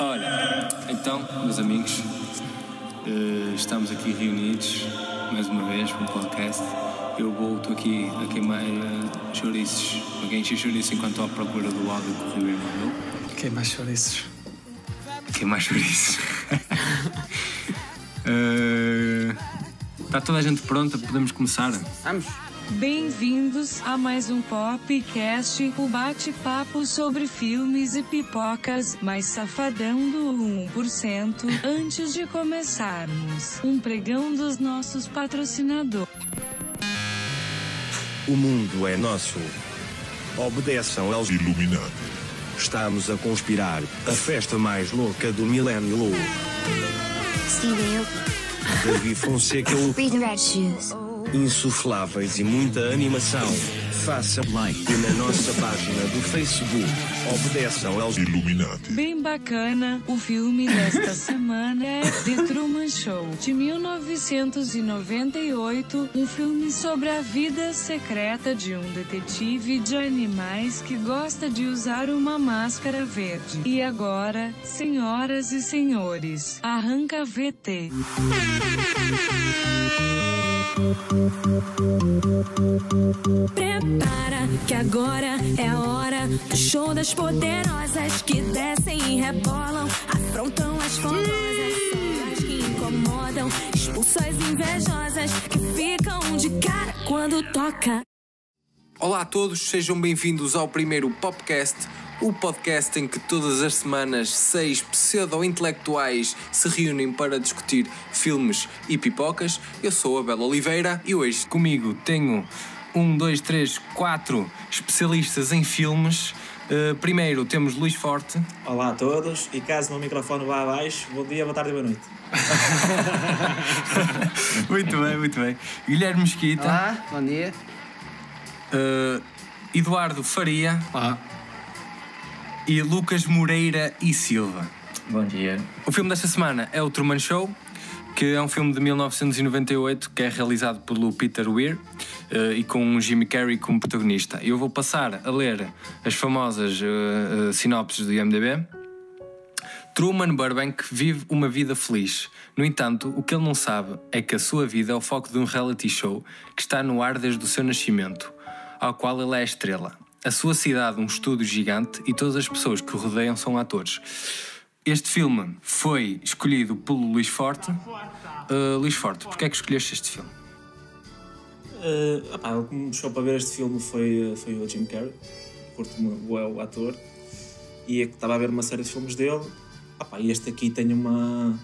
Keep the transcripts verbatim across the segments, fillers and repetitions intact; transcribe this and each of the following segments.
Olha, então, meus amigos, estamos aqui reunidos mais uma vez para um podcast. Eu vou, estou aqui a queimar uh, chouriços. Alguém enche chouriços enquanto estou à procura do áudio que o Rui mandou. Queimar chouriços. Queimar chouriços. uh, está toda a gente pronta? Podemos começar? Vamos. Bem-vindos a mais um POPCAST, o bate-papo sobre filmes e pipocas, mais safadão do um por cento. Antes de começarmos, um pregão dos nossos patrocinadores. O mundo é nosso. Obedeçam aos Iluminati. Estamos a conspirar a festa mais louca do milênio. Steve David Fonseca. Reading Red Shoes. Insufláveis e muita animação. Faça like na nossa página do Facebook. Obedeçam aos Illuminati. Bem bacana, o filme desta semana é The Truman Show, de mil novecentos e noventa e oito, um filme sobre a vida secreta de um detetive de animais que gosta de usar uma máscara verde. E agora, senhoras e senhores, arranca V T. Prepara, que agora é a hora do show das poderosas que descem e rebolam, afrontam as famosas, são as que incomodam, expulsam as invejosas que ficam de cara quando toca. Olá a todos, sejam bem-vindos ao primeiro podcast. O podcast em que todas as semanas seis pseudo-intelectuais se reúnem para discutir filmes e pipocas. Eu sou a Bela Oliveira e hoje comigo tenho um, dois, três, quatro especialistas em filmes. Uh, primeiro temos Luís Forte. Olá a todos, e caso o meu microfone vá abaixo, bom dia, boa tarde e boa noite. Muito bem, muito bem. Guilherme Mesquita. Olá, bom dia. Uh, Eduardo Faria. Olá. E Lucas Moreira e Silva. Bom dia. O filme desta semana é o Truman Show, que é um filme de mil novecentos e noventa e oito, que é realizado pelo Peter Weir uh, e com o Jim Carrey como protagonista. Eu vou passar a ler as famosas uh, uh, sinopses do I M D B. Truman Burbank vive uma vida feliz. No entanto, o que ele não sabe é que a sua vida é o foco de um reality show que está no ar desde o seu nascimento, ao qual ele é a estrela. A sua cidade, um estúdio gigante, e todas as pessoas que o rodeiam são atores. Este filme foi escolhido pelo Luís Forte. Uh, Luís Forte, porquê é que escolheste este filme? Uh, opa, o que me deixou para ver este filme foi, foi o Jim Carrey, porque é o ator, e estava a ver uma série de filmes dele. Opa, e este aqui tem uma,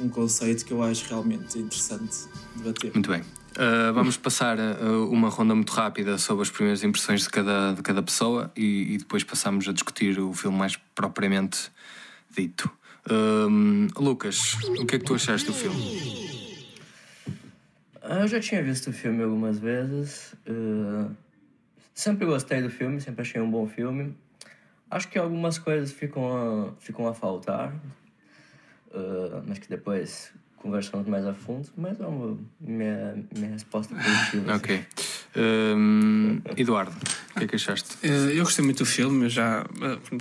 um conceito que eu acho realmente interessante de debater. Muito bem. Uh, vamos passar uh, uma ronda muito rápida sobre as primeiras impressões de cada, de cada pessoa e, e depois passamos a discutir o filme mais propriamente dito. Uh, Lucas, o que é que tu achaste do filme? Eu já tinha visto o filme algumas vezes. Uh, sempre gostei do filme, sempre achei um bom filme. Acho que algumas coisas ficam a, ficam a faltar, uh, mas que depois conversamos mais a fundo, mas é uma minha, minha resposta positiva. Ok. Um, Eduardo, o que é que achaste? Eu gostei muito do filme, eu já,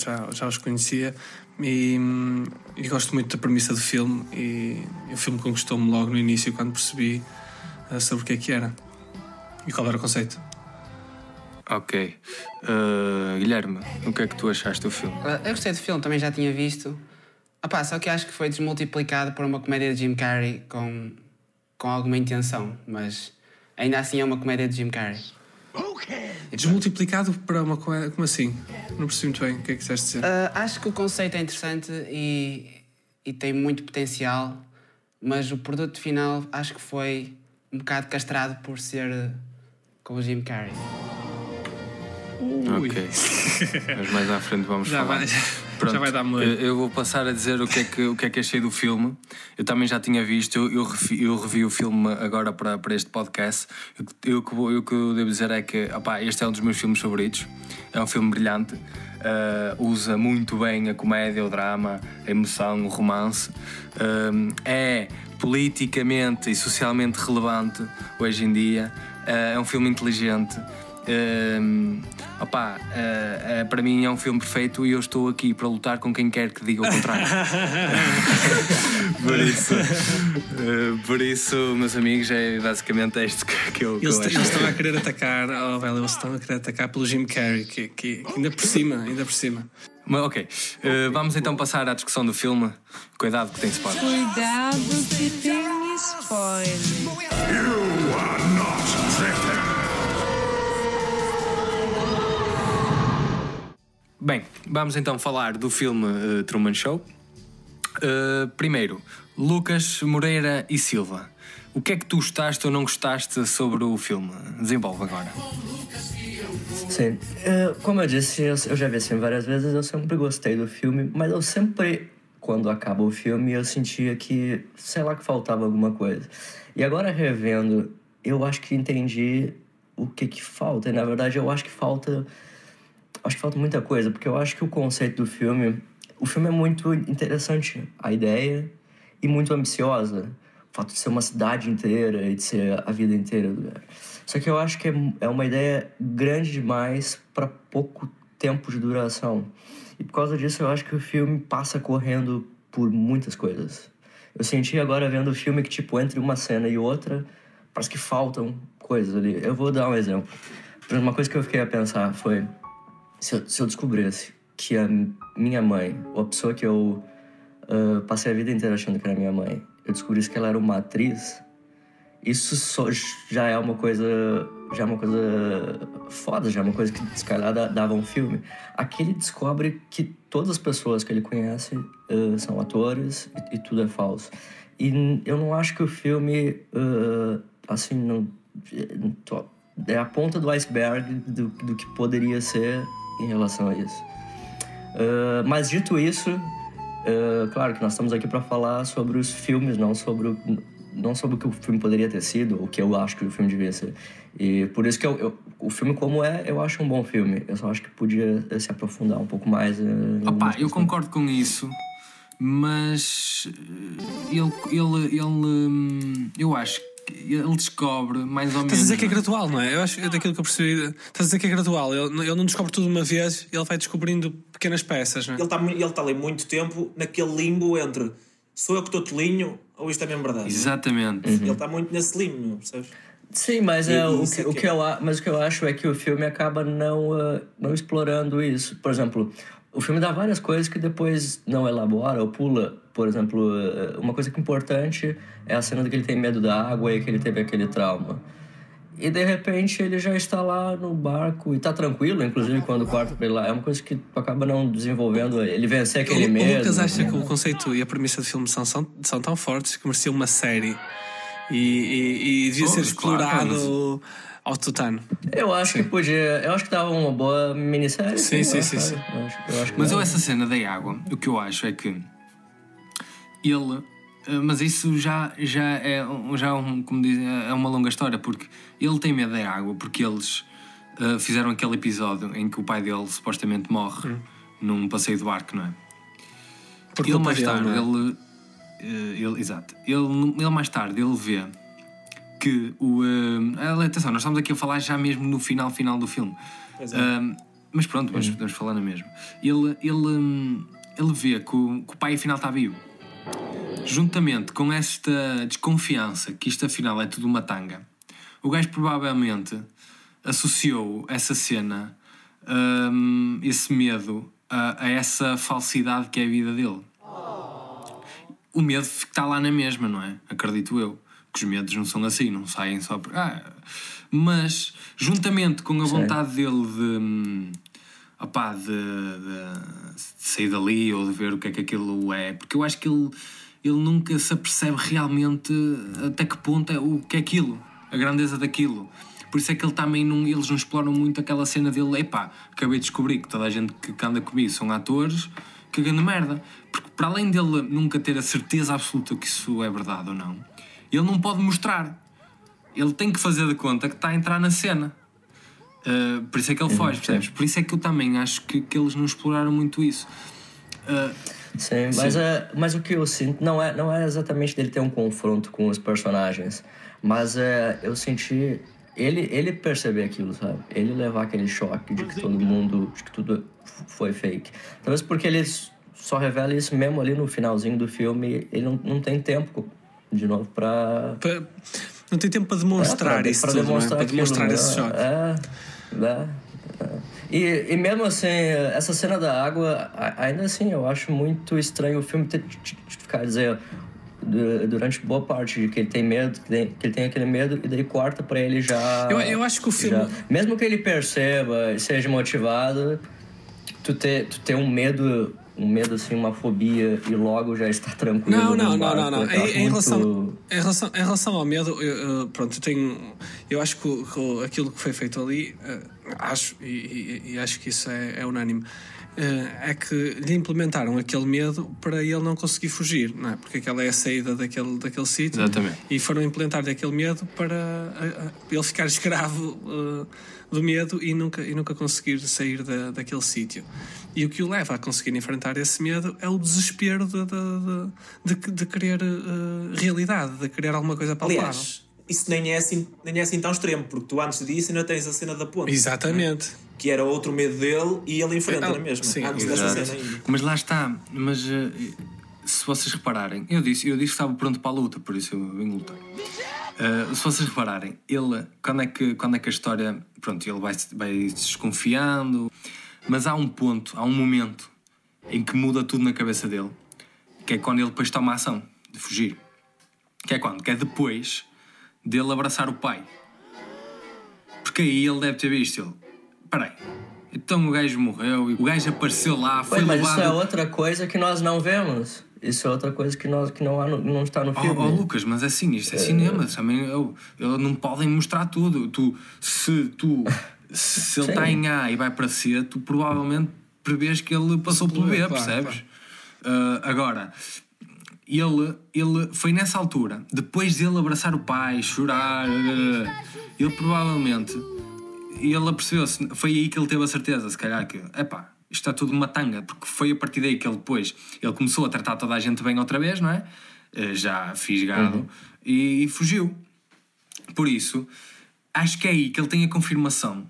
já, já os conhecia e, e gosto muito da premissa do filme, e, e o filme conquistou-me logo no início quando percebi uh, sobre o que é que era e qual era o conceito. Ok. Uh, Guilherme, o que é que tu achaste do filme? Eu gostei do filme, também já tinha visto. Ah pá, só que acho que foi desmultiplicado por uma comédia de Jim Carrey com, com alguma intenção, mas ainda assim é uma comédia de Jim Carrey. Okay. Desmultiplicado para uma comédia? Como assim? Não percebi muito bem o que é que quiseste dizer. Uh, acho que o conceito é interessante e, e tem muito potencial, mas o produto final acho que foi um bocado castrado por ser com o Jim Carrey. Ui. Ok, mas mais à frente vamos já falar. Vai, já, Pronto, já vai dar muito. Eu vou passar a dizer o que, é que, o que é que achei do filme. Eu também já tinha visto, eu, eu, revi, eu revi o filme agora para, para este podcast. Eu o que eu devo dizer é que opá, este é um dos meus filmes favoritos. É um filme brilhante, uh, usa muito bem a comédia, o drama, a emoção, o romance. Uh, é politicamente e socialmente relevante hoje em dia. Uh, é um filme inteligente. Uh, opá, uh, uh, para mim é um filme perfeito e eu estou aqui para lutar com quem quer que diga o contrário. Por isso, uh, por isso, meus amigos, é basicamente este que, que eu Eles, que eu eles estão a querer atacar, oh, velho, eles estão a querer atacar pelo Jim Carrey, que, que, que ainda por cima, ainda por cima. Mas, ok, uh, vamos então passar à discussão do filme. Cuidado que tem spoiler. Cuidado que tem spoiler. You are not threatened. Bem, vamos então falar do filme uh, Truman Show. Uh, primeiro, Lucas Moreira e Silva. O que é que tu gostaste ou não gostaste sobre o filme? Desenvolve agora. Sim, uh, como eu disse, eu, eu já vi esse filme várias vezes, eu sempre gostei do filme, mas eu sempre, quando acaba o filme, eu sentia que, sei lá, que faltava alguma coisa. E agora revendo, eu acho que entendi o que que falta, e na verdade eu acho que falta... Acho que falta muita coisa, porque eu acho que o conceito do filme... O filme é muito interessante, a ideia, e muito ambiciosa. O fato de ser uma cidade inteira e de ser a vida inteira do lugar. Só que eu acho que é uma ideia grande demais para pouco tempo de duração. E por causa disso, eu acho que o filme passa correndo por muitas coisas. Eu senti agora vendo o filme que, tipo, entre uma cena e outra, parece que faltam coisas ali. Eu vou dar um exemplo. Uma coisa que eu fiquei a pensar foi... Se eu, se eu descobrisse que a minha mãe, ou a pessoa que eu uh, passei a vida inteira achando que era minha mãe, eu descobrisse que ela era uma atriz, isso só, já é uma coisa, já é uma coisa foda, já é uma coisa que se calhar dava um filme. Aqui ele descobre que todas as pessoas que ele conhece uh, são atores e, e tudo é falso. E eu não acho que o filme, uh, assim, não, é a ponta do iceberg do, do que poderia ser em relação a isso. Uh, mas dito isso, uh, claro que nós estamos aqui para falar sobre os filmes, não sobre, o, não sobre o que o filme poderia ter sido, o que eu acho que o filme devia ser. E por isso que eu, eu, o filme como é, eu acho um bom filme. Eu só acho que podia se aprofundar um pouco mais. Uh, Opa, eu concordo com isso, mas ele, ele, ele, eu acho que ele descobre mais ou menos. Estás a dizer que é gradual, não é? Eu acho, daquilo que eu percebi, estás a dizer que é gradual. Ele, ele não descobre tudo de uma vez, ele vai descobrindo pequenas peças, não é? Ele está ele tá ali muito tempo naquele limbo entre sou eu que estou tolinho ou isto é mesmo verdade. Exatamente. Uhum. Ele está muito nesse limbo, percebes? Sim, mas, e, é, o que, é o que eu, mas o que eu acho é que o filme acaba não, uh, não explorando isso. Por exemplo, o filme dá várias coisas que depois não elabora ou pula. Por exemplo, uma coisa que é importante é a cena de que ele tem medo da água e que ele teve aquele trauma. E, de repente, ele já está lá no barco e está tranquilo, inclusive, quando corta para ele lá. É uma coisa que acaba não desenvolvendo ele vencer aquele o, medo. O Lucas acha que o conceito e a premissa do filme são, são, são tão fortes que merecia uma série e, e, e devia oh, ser explorado... Claro. Ao tutano. Eu acho sim. que podia. Eu acho que dava uma boa minissérie. Sim, sim, sim. sim. Eu acho, eu acho mas ou essa cena da água, o que eu acho é que ele. Mas isso já, já é, já um, como dizem, é uma longa história, porque ele tem medo da água, porque eles uh, fizeram aquele episódio em que o pai dele supostamente morre hum. num passeio de barco, não é? Porque ele mais tarde, ele, ele, ele. Exato. Ele, ele mais tarde, ele vê. Que o... Uh, atenção, nós estamos aqui a falar já mesmo no final, final do filme. Uh, mas pronto, mas podemos falar na mesma. Ele, ele, um, ele vê que o, que o pai afinal está vivo. Juntamente com esta desconfiança que isto afinal é tudo uma tanga, o gajo provavelmente associou essa cena, um, esse medo, a, a essa falsidade que é a vida dele. O medo está lá na mesma, não é? Acredito eu. Que os medos não são assim, não saem só por... Ah, mas, juntamente com a vontade dele de, opá, de, de, de sair dali ou de ver o que é que aquilo é, porque eu acho que ele, ele nunca se apercebe realmente até que ponto é o que é aquilo, a grandeza daquilo. Por isso é que ele também não, eles não exploram muito aquela cena dele, epá, acabei de descobrir que toda a gente que anda comigo são atores, que grande merda. Porque para além dele nunca ter a certeza absoluta que isso é verdade ou não, ele não pode mostrar. Ele tem que fazer de conta que está a entrar na cena. Uh, por isso é que ele uhum, foge, percebes? Sim. Por isso é que eu também acho que, que eles não exploraram muito isso. Uh, sim, sim. Mas, é, mas o que eu sinto não é, não é exatamente dele ter um confronto com os personagens, mas é, eu senti ele, ele perceber aquilo, sabe? Ele levar aquele choque de que todo mundo, de que tudo foi fake. Talvez porque ele só revela isso mesmo ali no finalzinho do filme, ele não, não tem tempo, de novo, pra... pra... Não tem tempo para demonstrar isso tudo, né? Para demonstrar esse choque. É, é, é. E, e mesmo assim, essa cena da água, ainda assim, eu acho muito estranho o filme ter, ficar a dizer... durante boa parte de que ele tem medo, que ele tem aquele medo, e daí corta pra ele já... Eu, eu acho que o filme... Já, mesmo que ele perceba e seja motivado, tu ter, tu ter um medo, um medo assim, uma fobia, e logo já está tranquilo. Não, não, não, não, não. Em, em, muito... relação, em, relação, em relação ao medo, eu, eu, pronto, eu tenho... Eu acho que, que aquilo que foi feito ali, acho, e, e, e acho que isso é, é unânime, é que lhe implementaram aquele medo para ele não conseguir fugir, não é? Porque aquela é a saída daquele, daquele sítio. Exatamente. E foram implementar-lhe aquele medo para a, a, ele ficar escravo uh, do medo e nunca, e nunca conseguir sair da, daquele sítio. E o que o leva a conseguir enfrentar esse medo é o desespero de, de, de, de querer uh, realidade, de querer alguma coisa palpável. Isso nem é, assim, nem é assim tão extremo, porque tu antes disso ainda tens a cena da ponte. Exatamente. Não? Que era outro medo dele e ele enfrenta ah, na mesma. Sim, antes dessa cena ainda. Mas lá está. Mas uh, se vocês repararem, eu disse, eu disse que estava pronto para a luta, por isso eu vim lutar. Uh, se vocês repararem, ele, quando é que, quando é que a história... Pronto, ele vai, vai se desconfiando, mas há um ponto, há um momento em que muda tudo na cabeça dele, que é quando ele depois toma a ação de fugir. Que é quando? Que é depois... dele abraçar o pai. Porque aí ele deve ter visto ele. Peraí, então o gajo morreu, e o gajo apareceu lá, foi Ué, mas levado... Mas isso é outra coisa que nós não vemos. Isso é outra coisa que, nós, que não, há, não está no filme. Oh, oh Lucas, mas é assim, isto é, é... cinema. Também, eu, eu não podem mostrar tudo. Tu, se tu, se ele está em A e vai para C, tu provavelmente prevês que ele passou pelo B, claro, percebes? Claro. Uh, agora... Ele, ele foi nessa altura, depois dele abraçar o pai, chorar, ele provavelmente, ele apercebeu-se, foi aí que ele teve a certeza, se calhar, que, epá, isto está tudo uma tanga, porque foi a partir daí que ele depois, ele começou a tratar toda a gente bem outra vez, não é? Já fisgado, uhum. e, e fugiu. Por isso, acho que é aí que ele tem a confirmação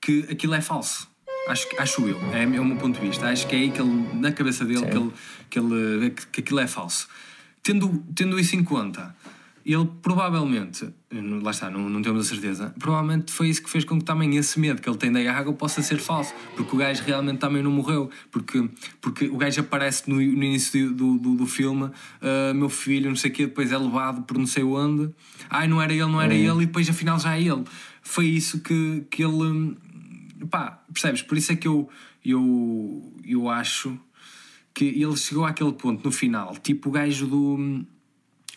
que aquilo é falso. Acho, acho eu, é, é o meu ponto de vista. Acho que é aí que ele, na cabeça dele, que, ele, que, ele, que aquilo é falso. Tendo, tendo isso em conta, ele provavelmente, lá está, não, não temos a certeza, provavelmente foi isso que fez com que também esse medo que ele tem da água possa ser falso, porque o gajo realmente também não morreu, porque, porque o gajo aparece no, no início do, do, do filme, uh, meu filho, não sei o quê, depois é levado por não sei onde, ai, não era ele, não era hum. ele, e depois afinal já é ele. Foi isso que, que ele... Pá, percebes? Por isso é que eu, eu, eu acho que ele chegou àquele ponto no final, tipo o gajo do,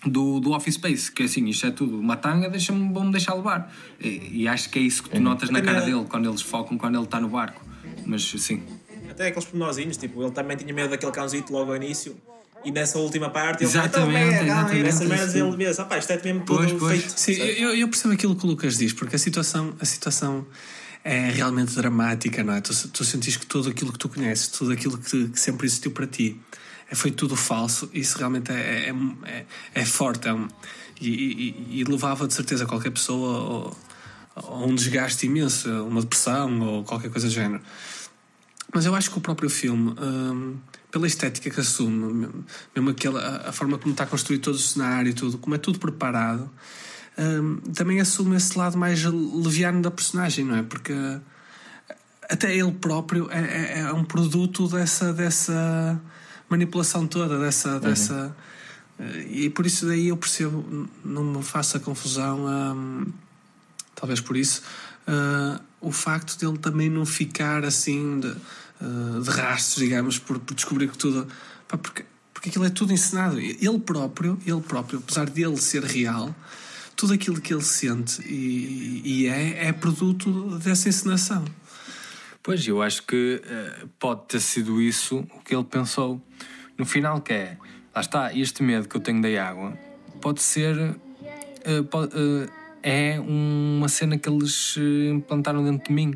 do, do Office Space, que assim, isto é tudo uma tanga, deixa-me, vou-me deixar levar. E, e acho que é isso que tu notas na cara dele, quando eles focam, quando ele está no barco. Mas sim. Até aqueles pormenorzinhos, tipo, ele também tinha medo daquele cãozito logo ao início, e nessa última parte ele exatamente, vai, então, é, nessa merda ele mesmo, rapaz, isto é mesmo pois, tudo pois. feito. Sim, eu, eu percebo aquilo que o Lucas diz, porque a situação... A situação... é realmente dramática, não é? Tu, tu sentires que tudo aquilo que tu conheces, tudo aquilo que, que sempre existiu para ti, foi tudo falso. Isso realmente é, é, é, é forte. É um, e, e, e levava de certeza qualquer pessoa a um desgaste imenso, uma depressão ou qualquer coisa do género. Mas eu acho que o próprio filme, hum, pela estética que assume, mesmo aquela, a forma como está construído todo o cenário, tudo, como é tudo preparado, Um, também assume esse lado mais leviano da personagem, não é? Porque uh, até ele próprio é, é, é um produto dessa, dessa manipulação toda, dessa... Uhum. dessa uh, e por isso daí eu percebo, não me faço a confusão, um, talvez por isso, uh, o facto dele também não ficar assim de, uh, de rastros, digamos, por, por descobrir que tudo... Pá, porque, porque aquilo é tudo encenado. Ele próprio, ele próprio, apesar de ele ser real... Tudo aquilo que ele sente e, e é, é produto dessa encenação. Pois, eu acho que uh, pode ter sido isso o que ele pensou. No final, que é... Lá está, este medo que eu tenho da água pode ser... Uh, pode, uh, é uma cena que eles implantaram dentro de mim.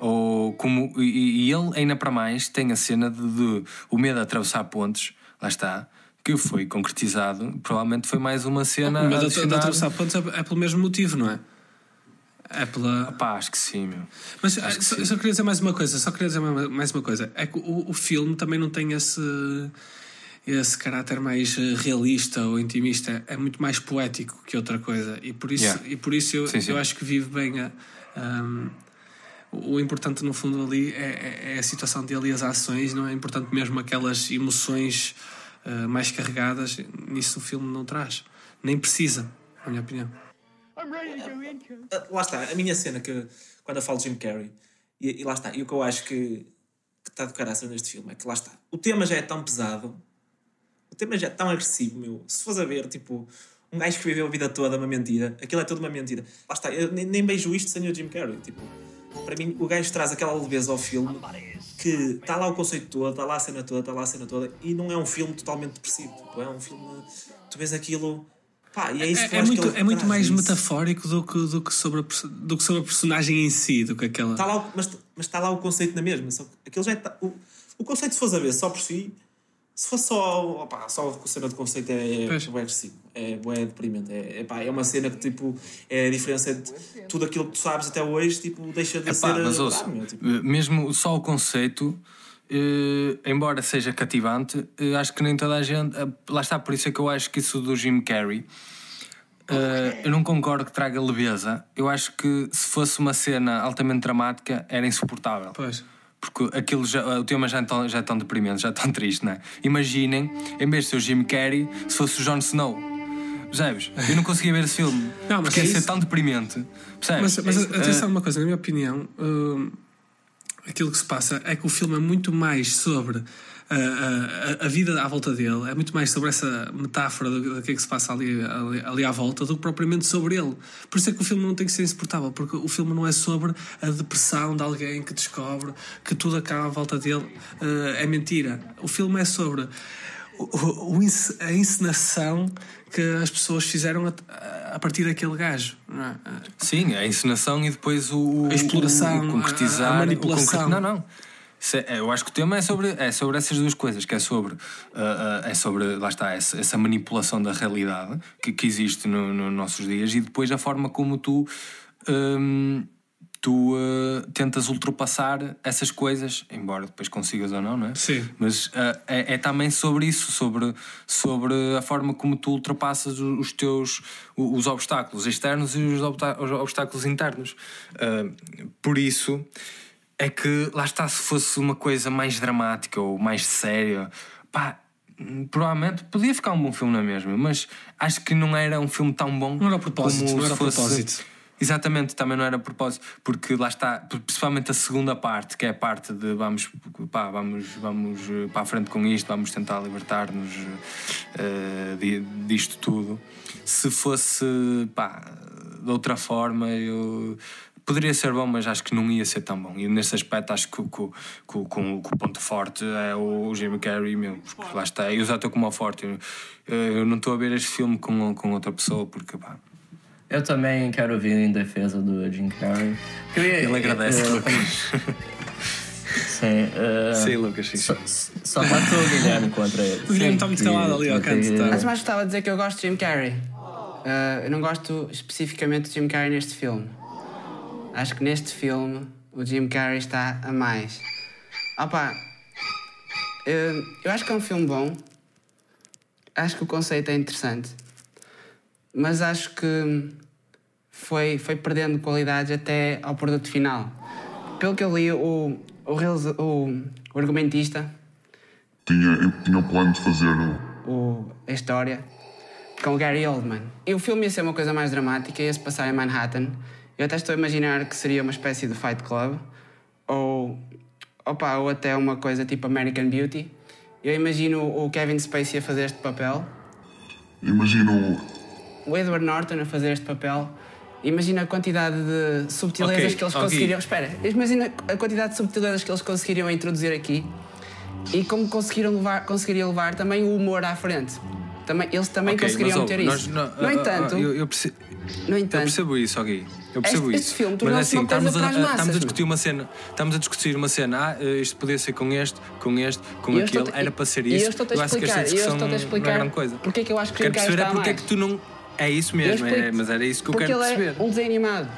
Ou como, e, e ele, ainda para mais, tem a cena de, de o medo de atravessar pontes. Lá está... que foi concretizado, provavelmente foi mais uma cena... Mas a atravessar pontos é, é pelo mesmo motivo, não é? É pela... Pá, acho que sim, meu. Mas acho que só, sim. só queria dizer mais uma coisa, só queria dizer mais uma coisa. É que o, o filme também não tem esse... esse caráter mais realista ou intimista, é muito mais poético que outra coisa, e por isso, yeah. e por isso eu, sim, sim. eu acho que vive bem a, um, o importante no fundo ali é, é a situação dele e as ações, não é importante mesmo aquelas emoções uh, mais carregadas. Nisso o filme não traz, nem precisa, na minha opinião. Lá está, a minha cena que quando eu falo de Jim Carrey, e, e lá está, e o que eu acho que, que está de caraça neste filme é que lá está, o tema já é tão pesado. O tema já é tão agressivo, meu. Se fores a ver, tipo, um gajo que viveu a vida toda uma mentira, aquilo é tudo uma mentira. Lá está, eu nem, nem beijo isto sem o Jim Carrey. Tipo, para mim, o gajo traz aquela leveza ao filme que está lá o conceito todo, está lá a cena toda, está lá a cena toda, e não é um filme totalmente depressivo. Tipo, é um filme, tu vês aquilo... Pá, e é isso que é, eu é acho muito, que é muito mais isso. Metafórico do que, do, que sobre a, do que sobre a personagem em si, do que aquela... Está lá, mas está lá o conceito na mesma. Só aquilo já é, o, o conceito, se fores a ver só por si... Se fosse só... Opa, só a cena de conceito é bué agressivo. É bué deprimente. É, é, pá, é uma cena que, tipo... É a diferença entre tudo aquilo que tu sabes até hoje, tipo, deixa de é ser... Pá, mas ouça, meu, tipo... mesmo só o conceito, eh, embora seja cativante, eh, acho que nem toda a gente... Eh, lá está, por isso é que eu acho que isso do Jim Carrey... Eh, okay. Eu não concordo que traga leveza. Eu acho que se fosse uma cena altamente dramática, era insuportável. Pois... Porque aquilo já, o tema já é, tão, já é tão deprimente, já é tão triste, não é? Imaginem, em vez de ser o Jim Carrey, se fosse o Jon Snow. Percebes? Eu não conseguia ver esse filme. Não, mas porque é ia ser tão deprimente. Percebes? Mas, mas atenção a uma coisa, na minha opinião, uh, aquilo que se passa é que o filme é muito mais sobre a, a, a vida à volta dele, é muito mais sobre essa metáfora do, do que é que se passa ali, ali, ali à volta, do que propriamente sobre ele. Por isso é que o filme não tem que ser insuportável, porque o filme não é sobre a depressão de alguém que descobre que tudo acaba à volta dele uh, é mentira. O filme é sobre o, o, a encenação que as pessoas fizeram a, a partir daquele gajo, não é? Sim, a encenação e depois o, a exploração, o concretizar, a, a manipulação. O concre... não, não Eu acho que o tema é sobre, é sobre essas duas coisas, que é sobre, uh, uh, é sobre lá está, essa, essa manipulação da realidade que, que existe nos no nossos dias, e depois a forma como tu, um, tu uh, tentas ultrapassar essas coisas, embora depois consigas ou não, não é? Sim. Mas uh, é, é também sobre isso, sobre, sobre a forma como tu ultrapassas os teus os obstáculos externos e os obstáculos internos. Uh, por isso... É que, lá está, se fosse uma coisa mais dramática ou mais séria, pá, provavelmente podia ficar um bom filme na mesma, mas acho que não era um filme tão bom. Não era propósito, como não era fosse... propósito. Exatamente, também não era propósito, porque lá está, principalmente a segunda parte, que é a parte de vamos, pá, vamos, vamos para a frente com isto, vamos tentar libertar-nos uh, disto tudo. Se fosse, pá, de outra forma, eu... Poderia ser bom, mas acho que não ia ser tão bom. E nesse aspecto acho que, que, que, que, que o ponto forte é o Jim Carrey, meu, porque lá está. Eu já estou com uma forte. Eu, eu não estou a ver este filme com, com outra pessoa, porque pá. Eu também quero vir em defesa do Jim Carrey. Eu, Ele agradece, eu, eu, Lucas. Sim, uh, sim, Lucas, sim. Só, só matou o Guilherme contra ele. O Guilherme está muito calado ali ao canto. Antes mais gostava de dizer que eu gosto de Jim Carrey. Uh, eu não gosto especificamente de Jim Carrey neste filme. Acho que neste filme o Jim Carrey está a mais. Opa, eu, eu acho que é um filme bom. Acho que o conceito é interessante. Mas acho que foi, foi perdendo qualidade até ao produto final. Pelo que eu li, o, o, o, o argumentista... Tinha, eu tinha o plano de fazer... O, a história com o Gary Oldman. E o filme ia ser uma coisa mais dramática, ia se passar em Manhattan. Eu até estou a imaginar que seria uma espécie de Fight Club, ou, opa, ou até uma coisa tipo American Beauty. Eu imagino o Kevin Spacey a fazer este papel. Imagino... O Edward Norton a fazer este papel. Imagina a quantidade de subtilezas okay, que eles okay. conseguiriam... Espera, imagina a quantidade de subtilezas que eles conseguiriam introduzir aqui e como conseguiram levar, conseguiriam levar também o humor à frente. Também, eles também okay, conseguiriam mas, ter nós, isso. Não, no, entanto, eu, eu perce... no entanto... Eu percebo isso, Gui. Eu percebo este, isso. Este filme tornou-se assim, uma coisa para as massas. Estamos a discutir uma cena. Estamos a discutir uma cena. Ah, isto podia ser com este, com este, com e aquele. Era para ser isso. E eu estou-te a explicar. Eu estou-te a explicar porque é que eu acho que o Jim Carrey está a mais. Quero perceber é porque é que tu não... É isso mesmo, é, mas era isso que eu, eu quero perceber. Porque ele é um desenho animado.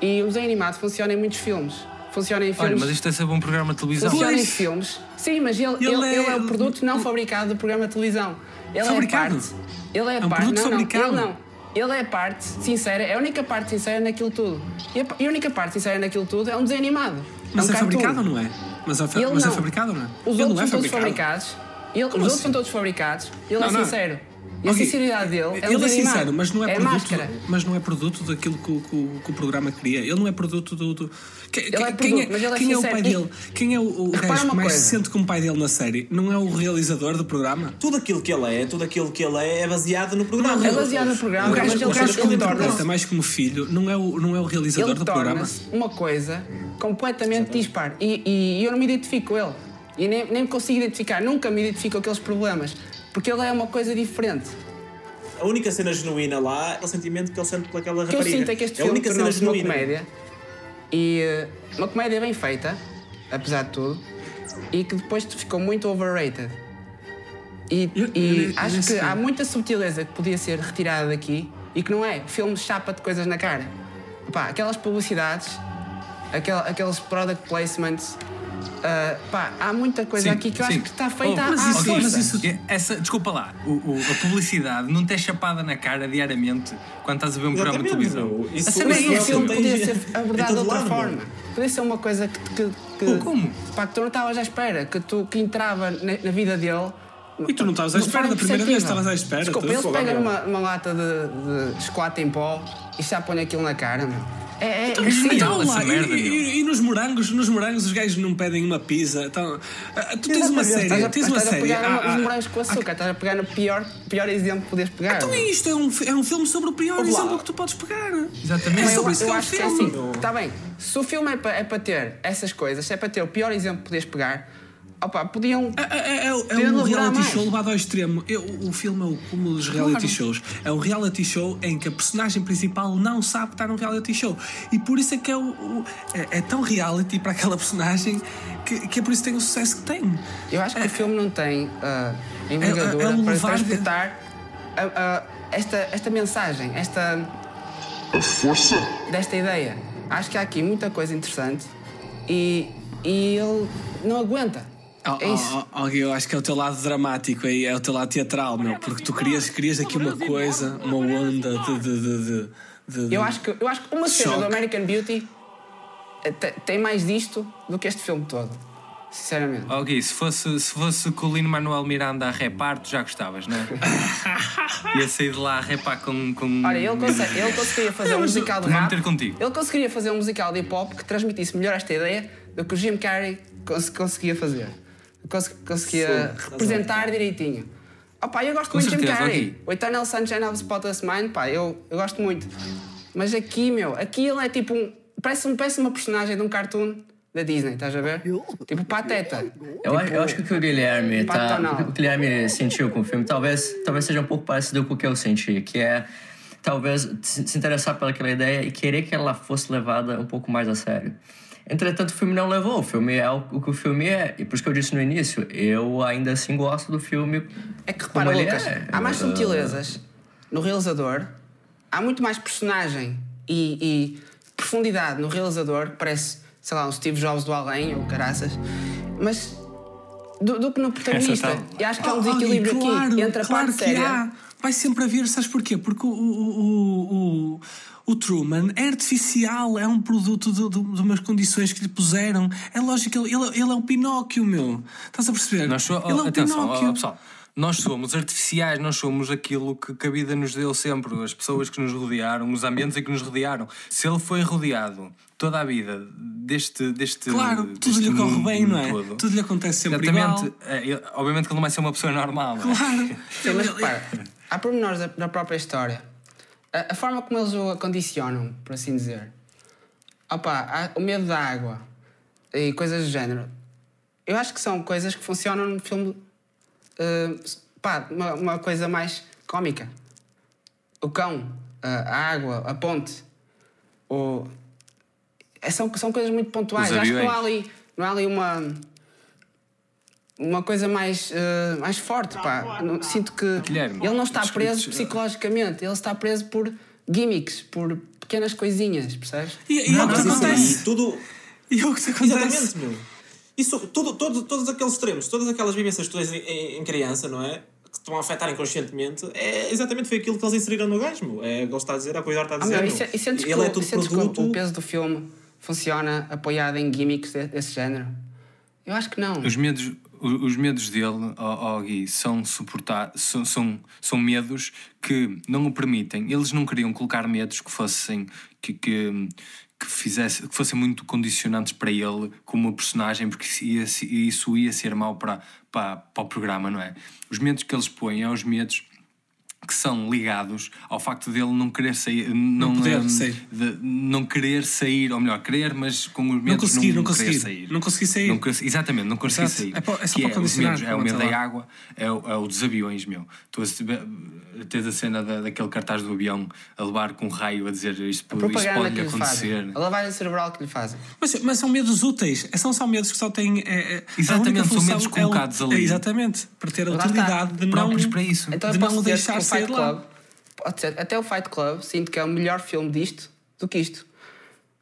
E o desenho animado funciona em muitos filmes. Funciona em filmes. Olha, mas isto é ser um programa de televisão. Funciona pois. Em filmes. Sim, mas ele, ele, ele, é... ele é o produto não fabricado do programa de televisão. Ele fabricado? É a parte. Ele é, é um parte. Produto não, fabricado? Não, ele não. Ele é a parte sincera, é a única parte sincera naquilo tudo. E a, e a única parte sincera naquilo tudo é um desenho animado. Mas é, um é fabricado ou não é? Mas, a, mas não. é fabricado ou não é? Os ele outros não é são todos fabricados. Ele, os assim? outros são todos fabricados. Ele não, é sincero. Não. E a okay. sinceridade dele é Ele é sincero, mas não é, é produto, máscara. Mas não é produto daquilo que, que, que o programa queria. Ele não é produto do... do... Que, ele é produto, quem é, mas ele é quem sincero. É o pai dele? Quem é o, o gajo que mais se sente como pai dele na série? Não é o realizador do programa? Tudo aquilo que ele é, tudo aquilo que ele é, é baseado no programa. Não, é baseado no programa, o gajo, mas ele, o gajo ele, ele torna-se... mais como filho, não é o, não é o realizador ele do programa. Ele torna-se uma coisa completamente dispar. E, e eu não me identifico com ele. E nem, nem me consigo identificar. Nunca me identifico com aqueles problemas. Porque ele é uma coisa diferente. A única cena genuína lá é o sentimento que ele sente por aquela rapariga. Que eu sinto é que este é filme tornou-se uma comédia. E uma comédia bem feita, apesar de tudo, e que depois ficou muito overrated. E, eu, eu, e eu, eu, acho eu, eu, que eu. há muita subtileza que podia ser retirada daqui e que não é. O filme chapa de coisas na cara. Pá, aquelas publicidades, aquel, aqueles product placements... Uh, pá, há muita coisa sim, aqui que eu sim. acho que está feita oh, mas à okay, força. Mas isso, essa, desculpa lá, o, o, a publicidade não tem chapada na cara diariamente quando estás a ver um programa de televisão. Isso, a cena é isso. Filme podia ser abordado de outra forma. Podia ser uma coisa que... que, que Ou como? Pá, que tu não estavas à espera, que, tu, que entrava na, na vida dele... E tu não estavas à espera, da primeira vez estavas à espera. Desculpa, ele pega numa, numa lata de, de chocolate em pó e já põe aquilo na cara, meu. É, é, então, é genial, essa merda, e, e, e nos morangos, nos morangos os gajos não pedem uma pizza. Então, tu tens uma série, estás a, tens uma estás série. A pegar ah, os morangos com açúcar, ah, estás a pegar no pior, pior exemplo que podes pegar. Então isto é um, é um filme sobre o pior Olá. exemplo que tu podes pegar. Exatamente. É sobre eu, isso eu que é um filme. Que é assim, está bem, se o filme é para, é para ter essas coisas, se é para ter o pior exemplo que podes pegar, opa, podiam... É, é, é, é um reality mais. show levado ao extremo. Eu, o filme é o cúmulo dos reality claro. shows. É um reality show em que a personagem principal não sabe que está num reality show. E por isso é que é, o, o, é, é tão reality para aquela personagem que, que é por isso que tem o sucesso que tem. Eu acho que é, o filme não tem uh, envergadura é, é, é um para transportar de... a, a, esta, esta mensagem, esta... A força? Desta ideia. Acho que há aqui muita coisa interessante e, e ele não aguenta. Oh, oh, oh, eu acho que é o teu lado dramático aí, é o teu lado teatral, meu, porque tu querias, querias aqui uma coisa, uma onda de... de, de, de, de eu, acho que, eu acho que uma cena choque. do American Beauty tem mais disto do que este filme todo, sinceramente. Oh, Gui, se fosse, se fosse com o Lino Manuel Miranda a repar, tu já gostavas, não é? Ia sair de lá a repar com... com... Olha, ele, consegue, ele conseguiria fazer eu um musical de rap, ele conseguiria fazer um musical de hip-hop que transmitisse melhor esta ideia do que o Jim Carrey cons- conseguia fazer. Conseguia Sim, representar direitinho. Oh, pá, eu gosto Com muito de Jim Carrey. O Eternal Sunshine of Spotless Mind, pá, eu, eu gosto muito. Mas aqui, meu, aqui ele é tipo um... Parece, um, parece uma personagem de um cartoon da Disney, estás a ver? Tipo pateta. Eu, tipo, eu acho que o que o Guilherme, tá, o Guilherme sentiu com o filme talvez, talvez seja um pouco parecido com o que eu senti, que é talvez se interessar pelaquela ideia e querer que ela fosse levada um pouco mais a sério. Entretanto, o filme não levou, o filme é o que o filme é, e por isso que eu disse no início, eu ainda assim gosto do filme. É que repara, Lucas, é. há mais subtilezas no realizador, há muito mais personagem e, e profundidade no realizador, que parece, sei lá, um Steve Jobs do além, ou caraças, mas do, do que no protagonista. Tá... E acho que há um desequilíbrio oh, oh, claro, aqui, entre a claro parte séria... Há. Vai sempre haver, sabes porquê? Porque o... o, o, o... O Truman é artificial, é um produto de, de, de umas condições que lhe puseram. É lógico, ele, ele, ele é o Pinóquio, meu. Estás a perceber? Nós so- ele oh, é o atenção, Pinóquio. Oh, pessoal, nós somos artificiais, nós somos aquilo que a vida nos deu sempre. As pessoas que nos rodearam, os ambientes em que nos rodearam. Se ele foi rodeado toda a vida deste... deste claro, deste tudo lhe corre bem, não é? Todo. Tudo lhe acontece sempre Exatamente, igual. É, ele, obviamente que ele não vai ser uma pessoa normal. Claro. É? Mas repara, há pormenores da, da própria história. A forma como eles o acondicionam, por assim dizer. Opa, o medo da água e coisas do género. Eu acho que são coisas que funcionam num filme... Uh, pá, uma, uma coisa mais cómica. O cão, a água, a ponte. O... É, são, são coisas muito pontuais. Acho que não há ali, não há ali uma... Uma coisa mais, uh, mais forte, pá. Sinto que Guilherme, ele não está preso psicologicamente, ele está preso por gimmicks, por pequenas coisinhas, percebes? E, e é o que acontece. E tudo... E é o que te acontece. Exatamente, meu. Isso, tudo, todo, todos aqueles extremos, todas aquelas vivências que tu tens em, em criança, não é? Que estão a afetar inconscientemente, é, exatamente foi aquilo que eles inseriram no gajo, meu. É o que ele está a dizer, a coisa está a dizer. Ah, meu, e, e sentes, ele que, é tudo sentes produto... que o peso do filme funciona apoiado em gimmicks desse género? Eu acho que não. Os medos... Os medos dele, oh, oh, Gui, são, suportar, são, são, são medos que não o permitem. Eles não queriam colocar medos que fossem, que, que, que, fizesse, que fossem muito condicionantes para ele como personagem, porque ia, isso ia ser mau para, para, para o programa, não é? Os medos que eles põem são os medos que são ligados ao facto dele não querer sair, não, não, poder, um, sair. De, não querer sair, ou melhor, querer, mas com os medos não, não, não querer sair. Não consegui sair. Não, exatamente, não consegui Exato. sair. É, é só que para é, condicionar. Medos, é o medo da água, é o, é o dos aviões, meu. Tu tens a cena da, daquele cartaz do avião a levar com um raio a dizer isto, a isto pode lhe acontecer. A lavagem cerebral que lhe fazem. Mas, mas são medos úteis, são só medos que só têm... É, exatamente, são medos colocados é, ali. É, exatamente, para ter a Lá utilidade está. de não, para isso. Então, de não deixar sair. Fight Club, pode ser, até o Fight Club sinto que é o melhor filme disto do que isto.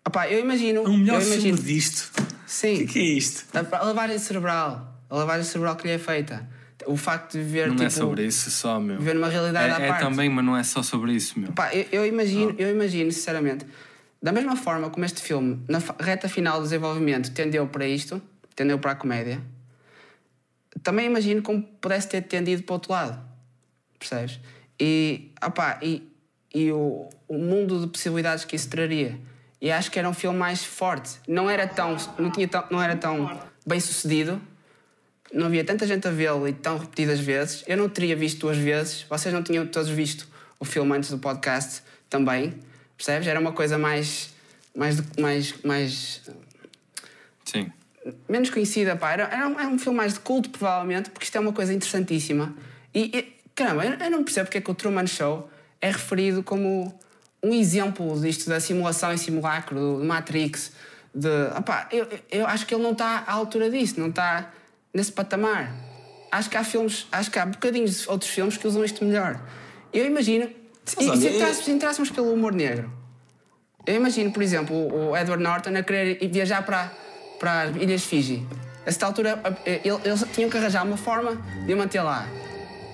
Opá, eu imagino... É o melhor filme imagino, disto? Sim. O que, que é isto? A, a lavagem cerebral. A lavagem cerebral que lhe é feita. O facto de viver... Não tipo, é sobre isso só, meu. Viver numa realidade é, à é parte. É também, mas não é só sobre isso, meu. Opá, eu, eu, imagino, eu imagino, sinceramente, da mesma forma como este filme, na reta final do desenvolvimento, tendeu para isto, tendeu para a comédia, também imagino como pudesse ter tendido para o outro lado. Percebes? E, opá, e, e o, o mundo de possibilidades que isso traria. E acho que era um filme mais forte. Não era tão, não tinha tão, não era tão bem sucedido. Não havia tanta gente a vê-lo e tão repetidas vezes. Eu não teria visto duas vezes. Vocês não tinham todos visto o filme antes do podcast também. Percebes? Era uma coisa mais... mais, mais, mais Sim. menos conhecida. Pá. Era, era, um, era um filme mais de culto, provavelmente, porque isto é uma coisa interessantíssima. E... e caramba, eu não percebo porque é que o Truman Show é referido como um exemplo disto da simulação e simulacro, do Matrix. De, opá, eu, eu acho que ele não está à altura disso, não está nesse patamar. Acho que há filmes, acho que há bocadinhos de outros filmes que usam isto melhor. Eu imagino, e, olha, se entrássemos eu... pelo humor negro, eu imagino, por exemplo, o Edward Norton a querer viajar para, para as Ilhas Fiji. A certa altura, eles tinham que arranjar uma forma de o manter lá.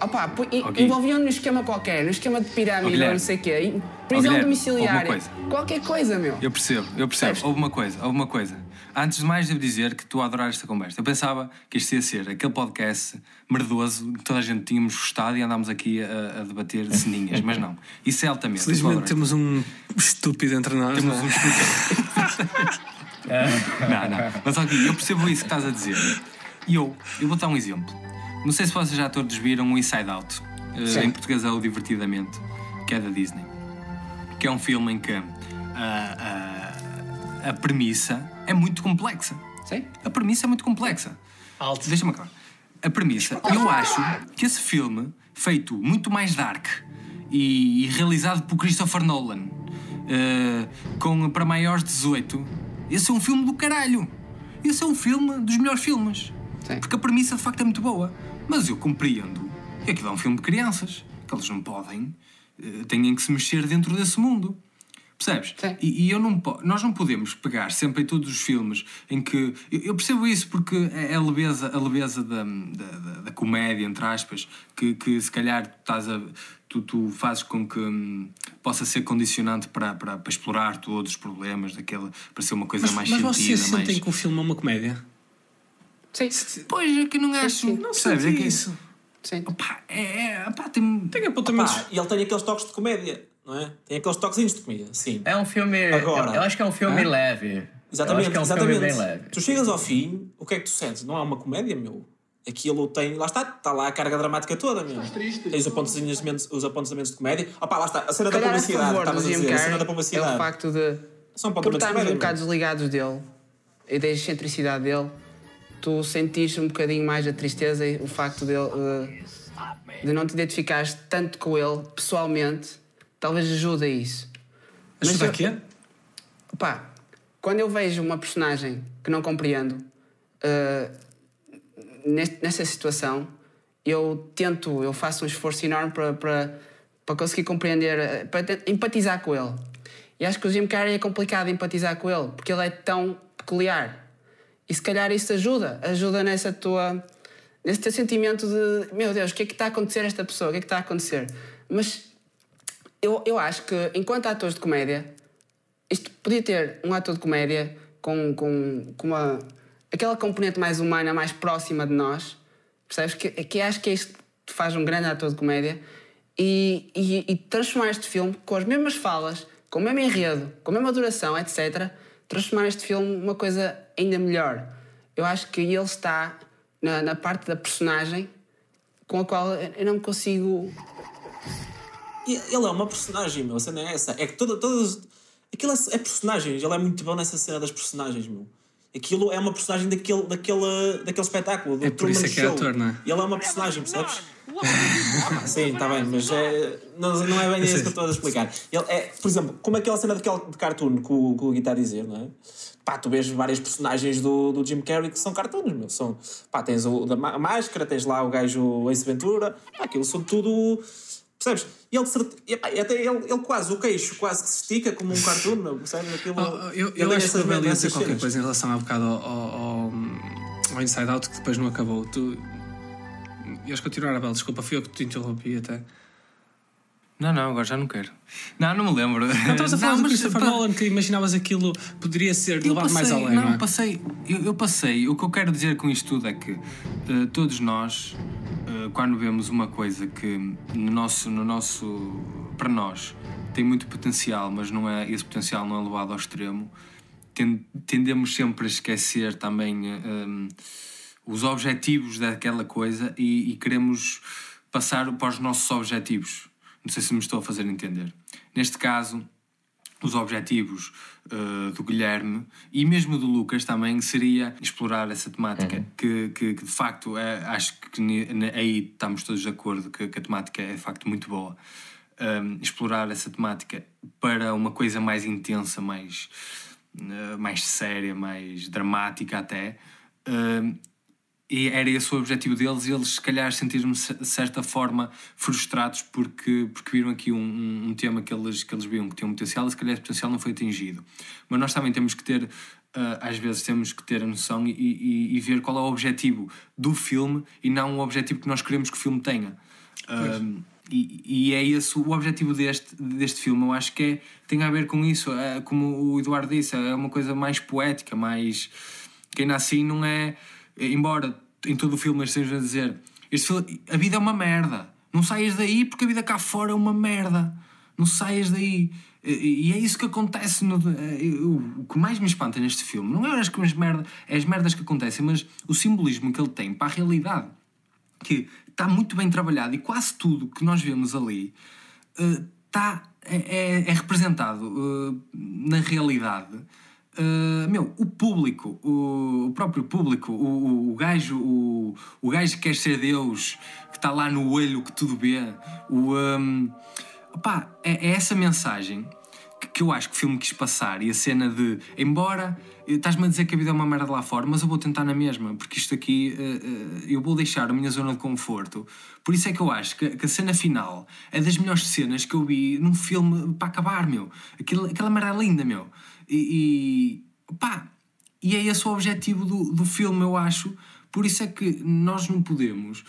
Opa, okay. Envolviam-no num esquema qualquer, num esquema de pirâmide, oh, não sei o quê, prisão oh, domiciliária, coisa. qualquer coisa, meu. Eu percebo, eu percebo, Sabes? houve uma coisa, houve uma coisa. Antes de mais, devo dizer que estou a adorar esta conversa. Eu pensava que isto ia ser aquele podcast merdoso que toda a gente tínhamos gostado e andámos aqui a, a debater de ceninhas, mas não. Isso é altamente. Felizmente temos um estúpido entre nós. Temos não? um estúpido. não, não. Mas, ok, eu percebo isso que estás a dizer. E eu, eu vou dar um exemplo. Não sei se vocês já todos viram o Inside Out, Sim. em português é o Divertidamente, que é da Disney, que é um filme em que a, a, a premissa é muito complexa. Sim. A premissa é muito complexa. Alto. Deixa-me claro. A premissa, eu acho que esse filme, feito muito mais dark e, e realizado por Christopher Nolan, uh, com, para maiores de dezoito, esse é um filme do caralho. Esse é um filme dos melhores filmes. Sim. Porque a premissa de facto é muito boa. Mas eu compreendo que aquilo é um filme de crianças, que eles não podem, uh, têm que se mexer dentro desse mundo. Percebes? E, e eu não, nós não podemos pegar sempre em todos os filmes em que... Eu, eu percebo isso porque é a leveza, a leveza da, da, da, da comédia, entre aspas, que, que se calhar tu, estás a, tu, tu fazes com que hum, possa ser condicionante para, para, para explorar todos os problemas, daquela, para ser uma coisa mas, mais mas sentida. Mas vocês sentem mais... que o filme é uma comédia? Sim. Pois, é que não acho. Sim, sim. Não sei é que... isso. Sim. Opa, é, opá, tem... tem apontamentos. Opa, e ele tem aqueles toques de comédia, não é? Tem aqueles toquezinhos de comédia, sim. É um filme... Agora, eu, eu acho que é um filme é? leve. Exatamente, eu acho que é um exatamente. filme bem leve. Tu chegas ao fim, o que é que tu sentes? Não é uma comédia, meu? Aquilo tem... Lá está, está lá a carga dramática toda, meu. Estás triste. Tens os apontamentos de comédia. Opa, lá está, a cena da publicidade. A, a dizer, a cena da publicidade. É o facto de... São por estarmos um bocado desligados dele e da excentricidade dele, tu sentiste um bocadinho mais a tristeza e o facto de, ele, de, de não te identificares tanto com ele pessoalmente, talvez ajude a isso. Ajuda a quê? Pá, quando eu vejo uma personagem que não compreendo uh, neste, nessa situação, eu tento, eu faço um esforço enorme para, para, para conseguir compreender, para empatizar com ele. E acho que o Jim Carrey é complicado empatizar com ele, porque ele é tão peculiar. E se calhar isso ajuda, ajuda nessa tua, nesse teu sentimento de meu Deus, o que é que está a acontecer a esta pessoa, o que é que está a acontecer? Mas eu, eu acho que, enquanto atores de comédia, isto podia ter um ator de comédia com, com, com uma, aquela componente mais humana, mais próxima de nós, percebes? Que, que acho que isto faz um grande ator de comédia, e, e, e transformar este filme com as mesmas falas, com o mesmo enredo, com a mesma duração, etcétera, transformar este filme numa coisa ainda melhor. Eu acho que ele está na, na parte da personagem com a qual eu não consigo... Ele é uma personagem, meu, a cena é essa. É que toda, todas... Aquilo é, é personagens, ele é muito bom nessa cena das personagens, meu. Aquilo é uma personagem daquele, daquele, daquele espetáculo, do Truman Show. É por isso que é ator, não é? Ele é uma personagem, percebes? Ah, sim, está bem, mas é, não, não é bem isso que eu estou a explicar. Ele é, por exemplo, como aquela cena de, de cartoon que o, que o Gui está a dizer, não é? Pá, tu vês várias personagens do, do Jim Carrey que são cartoons, meu. São, pá, tens o, a máscara, tens lá o gajo Ace Ventura, pá, aquilo são tudo... Percebes? Ele, até ele, ele quase, o queixo quase que se estica como um cartoon, não percebes? Aquilo, oh, eu eu, eu acho que eu ia dizer qualquer cheiras. coisa em relação a um bocado ao, ao, ao Inside Out, que depois não acabou. Tu... Eu acho que eu tiro a Abel, desculpa, fui eu que te interrompi até. Não, não, agora já não quero. Não, não me lembro. Não estavas a falar não, do Christopher Nolan, que imaginavas aquilo poderia ser levado passei, mais além, não, não é? passei, eu, eu passei. O que eu quero dizer com isto tudo é que uh, todos nós, uh, quando vemos uma coisa que no nosso, no nosso, para nós tem muito potencial, mas não é, esse potencial não é levado ao extremo, tendemos sempre a esquecer também um, os objetivos daquela coisa e, e queremos passar para os nossos objetivos. Não sei se me estou a fazer entender. Neste caso, os objetivos uh, do Guilherme e mesmo do Lucas também seria explorar essa temática, uhum. que, que, que de facto é, acho que aí estamos todos de acordo que, que a temática é de facto muito boa. Um, explorar essa temática para uma coisa mais intensa, mais, uh, mais séria, mais dramática até. Um, E era esse o objetivo deles, e eles se calhar sentiram-me de certa forma frustrados porque, porque viram aqui um, um, um tema que eles, que eles viam que tinha um potencial e se calhar esse potencial não foi atingido. Mas nós também temos que ter, uh, às vezes temos que ter a noção e, e, e ver qual é o objetivo do filme e não o objetivo que nós queremos que o filme tenha. Um, e, e é esse o objetivo deste, deste filme, eu acho que é, tem a ver com isso, é, como o Eduardo disse, é uma coisa mais poética, mais... que ainda assim não é... Embora em todo o filme estejam a dizer este filme, a vida é uma merda, não saias daí porque a vida cá fora é uma merda, não saias daí. E, e é isso que acontece no, o, o que mais me espanta neste filme não é as, as, merda, é as merdas que acontecem, mas o simbolismo que ele tem para a realidade, que está muito bem trabalhado, e quase tudo que nós vemos ali uh, está, é, é, é representado uh, na realidade. Uh, meu, o público, o, o próprio público, o, o, o gajo, o, o gajo que quer ser Deus, que está lá no olho que tudo vê, o, um, opá, é, é essa mensagem que, que eu acho que o filme quis passar. E a cena de, embora estás-me a dizer que a vida é uma merda lá fora, mas eu vou tentar na mesma, porque isto aqui uh, uh, eu vou deixar a minha zona de conforto. Por isso é que eu acho que, que a cena final é das melhores cenas que eu vi num filme para acabar, meu. Aquela, aquela merda é linda, meu. E, e, pá, e é esse o objetivo do, do filme, eu acho. Por isso é que nós não podemos,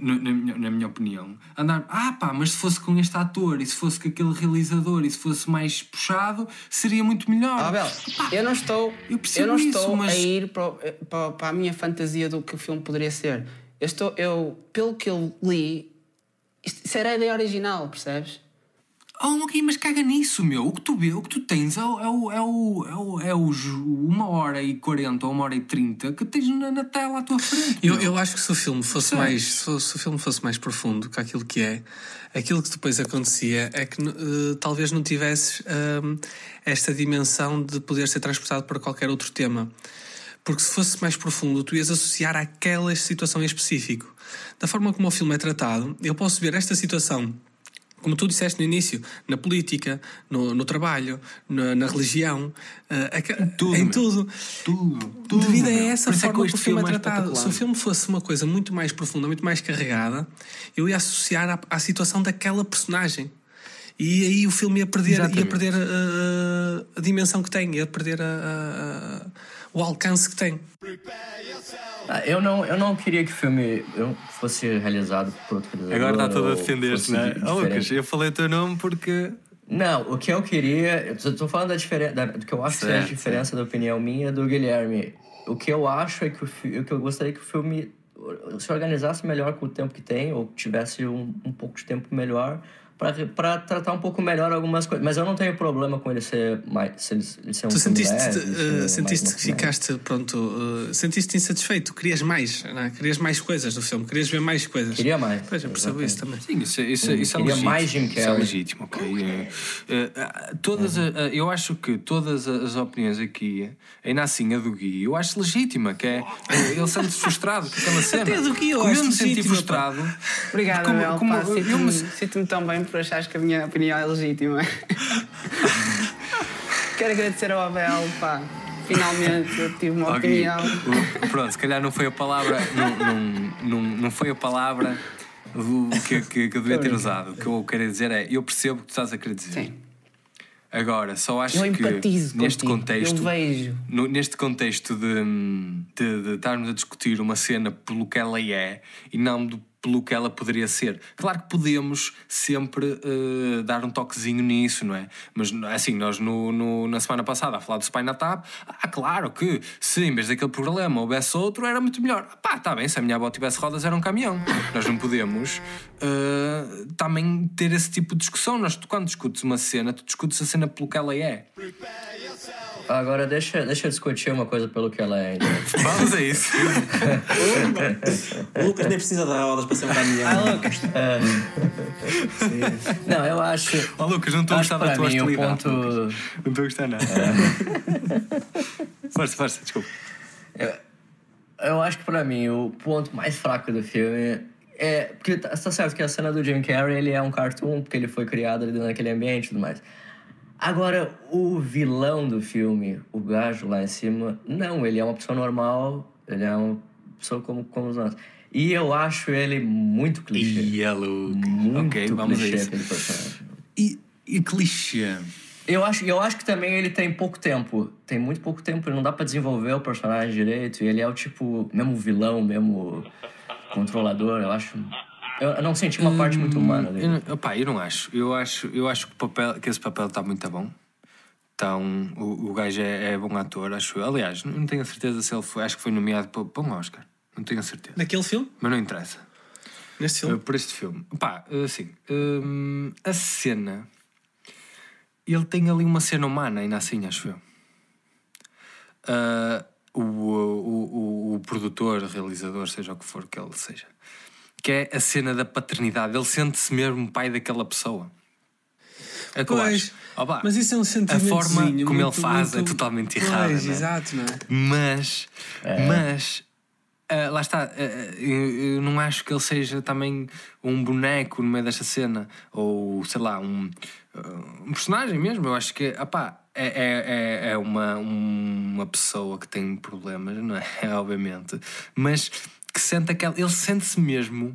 na, na, na minha opinião, andar, ah pá, mas se fosse com este ator, e se fosse com aquele realizador, e se fosse mais puxado, seria muito melhor. Ah, Abel, pá, eu não estou, eu eu não isso, estou mas... a ir para, para, para a minha fantasia do que o filme poderia ser. Eu estou, eu, pelo que eu li, isso era a ideia original, percebes? Oh, ok, mas caga nisso, meu. O que tu vê, o que tu tens é, o, é, o, é, o, é, o, é uma hora e quarenta ou uma hora e trinta que tens na, na tela à tua frente. Eu, eu acho que se o filme fosse Sim. mais se o, se o filme fosse mais profundo que aquilo que é, aquilo que depois acontecia é que uh, talvez não tivesses uh, esta dimensão de poder ser transportado para qualquer outro tema. Porque se fosse mais profundo, tu ias associar àquela situação em específico. Da forma como o filme é tratado, eu posso ver esta situação, como tu disseste no início, na política, no, no trabalho, na, na religião, uh, a, tudo, em tudo. Tudo, tudo. Devido a essa Por forma que o filme é tratado. Se o filme fosse uma coisa muito mais profunda, muito mais carregada, eu ia associar à, à situação daquela personagem. E aí o filme ia perder, ia perder a, a dimensão que tem, ia perder a, a, o alcance que tem. Eu não, eu não queria que o filme eu fosse realizado por outro realizador. Agora está todo a defender-se, né? Ah, Lucas, eu falei o teu nome porque... Não, o que eu queria... Eu estou falando da diferença, da, do que eu acho certo, que é a diferença certo. da opinião minha do Guilherme. O que eu acho é que o, o que eu gostaria que o filme se organizasse melhor com o tempo que tem, ou tivesse um, um pouco de tempo melhor para tratar um pouco melhor algumas coisas. Mas eu não tenho problema com ele ser mais... Se ele, ele ser um tu sentiste, leve, uh, sentiste que ficaste, pronto... Uh, sentiste insatisfeito, querias mais, né? Querias mais coisas do filme, querias ver mais coisas. Queria mais. Pois, eu percebo isso também. Sim, isso, isso, Sim, isso é legítimo. Mais Jim Carrey. Isso é legítimo, ok. Uh, uh, todas uhum. a, uh, eu acho que todas as opiniões aqui, ainda assim a do Gui, eu acho legítima, que é... Ele sente frustrado com aquela cena. Até do Gui eu como acho eu me senti frustrado... Obrigado, Abel. Sinto-me tão bem por achares que a minha opinião é legítima. Quero agradecer ao Abel, pá. Finalmente eu tive uma okay. opinião. Pronto, se calhar não foi a palavra, não, não, não, não foi a palavra do, que, que, que eu devia ter usado. O que eu queria dizer é, eu percebo o que tu estás a querer dizer. Sim. Agora, só acho eu que neste contigo. contexto, eu vejo. No, neste contexto de, de, de estarmos a discutir uma cena pelo que ela é e não do pelo que ela poderia ser. Claro que podemos sempre uh, dar um toquezinho nisso, não é? Mas, assim, nós no, no, na semana passada, a falar do Spinal Tap, ah, claro que se em vez daquele problema houvesse outro, era muito melhor. Ah, pá, está bem, se a minha avó tivesse rodas, era um caminhão. Nós não podemos uh, também ter esse tipo de discussão. Nós, quando discutes uma cena, tu discutes a cena pelo que ela é. Agora deixa, deixa eu discutir uma coisa pelo que ela é. Então. Vamos a isso. O Lucas nem precisa dar rodas para ser um caminhão. Ah, Lucas. Uh, não, eu acho... Ó oh, Lucas, não estou a gostar da tua hostilidade. Ponto... Não estou a gostar nada. Uh... Força, força, desculpa. Eu, eu acho que para mim o ponto mais fraco do filme é... Porque está certo que a cena do Jim Carrey, ele é um cartoon, porque ele foi criado ali naquele ambiente e tudo mais. Agora, o vilão do filme, o gajo lá em cima, não, ele é uma pessoa normal, ele é uma pessoa como, como nós. E eu acho ele muito clichê. E é louco. Muito okay, vamos clichê aquele personagem. E, e clichê? Eu acho, eu acho que também ele tem pouco tempo. Tem muito pouco tempo, não dá pra desenvolver o personagem direito. E ele é o tipo, mesmo vilão, mesmo controlador, eu acho... Eu não senti uma parte hum, muito humana dele. Eu, opa, eu não acho. Eu acho, eu acho que, o papel, que esse papel está muito bom. Então, o, o gajo é, é bom ator, acho eu. Aliás, não tenho a certeza se ele foi... Acho que foi nomeado para, para um Oscar. Não tenho a certeza. Naquele filme? Mas não interessa. Neste filme? Uh, por este filme. Opa, assim... Um, a cena... Ele tem ali uma cena humana, ainda assim, acho eu. Uh, o, o, o, o produtor, realizador, seja o que for que ele seja... Que é a cena da paternidade. Ele sente-se mesmo pai daquela pessoa. É que pois, eu acho. Mas isso é um sentimentozinho. A forma como muito, ele faz muito... é totalmente errada. Pois, né? Exato, não é? Mas, é. mas uh, lá está, uh, eu, eu não acho que ele seja também um boneco no meio desta cena. Ou, sei lá, um, uh, um personagem mesmo. Eu acho que, opá, é, é, é uma, uma pessoa que tem problemas, não é? Obviamente. Mas... Que sente aquela, ele sente-se mesmo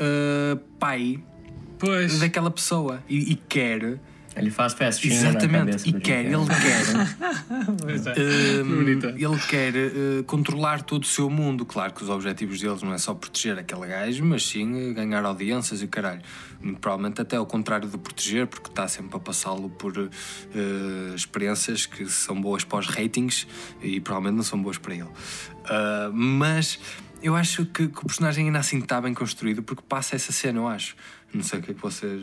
uh, pai pois. daquela pessoa e, e quer. Ele faz festinha. Exatamente, e quer, ele quer. uh, ele quer uh, controlar todo o seu mundo. Claro que os objetivos deles não é só proteger aquele gajo, mas sim ganhar audiências e o caralho. Provavelmente até ao contrário de proteger, porque está sempre a passá-lo por uh, experiências que são boas para os ratings e provavelmente não são boas para ele. Uh, mas. Eu acho que, que o personagem ainda assim está bem construído porque passa essa cena, eu acho. Não sei o que é que vocês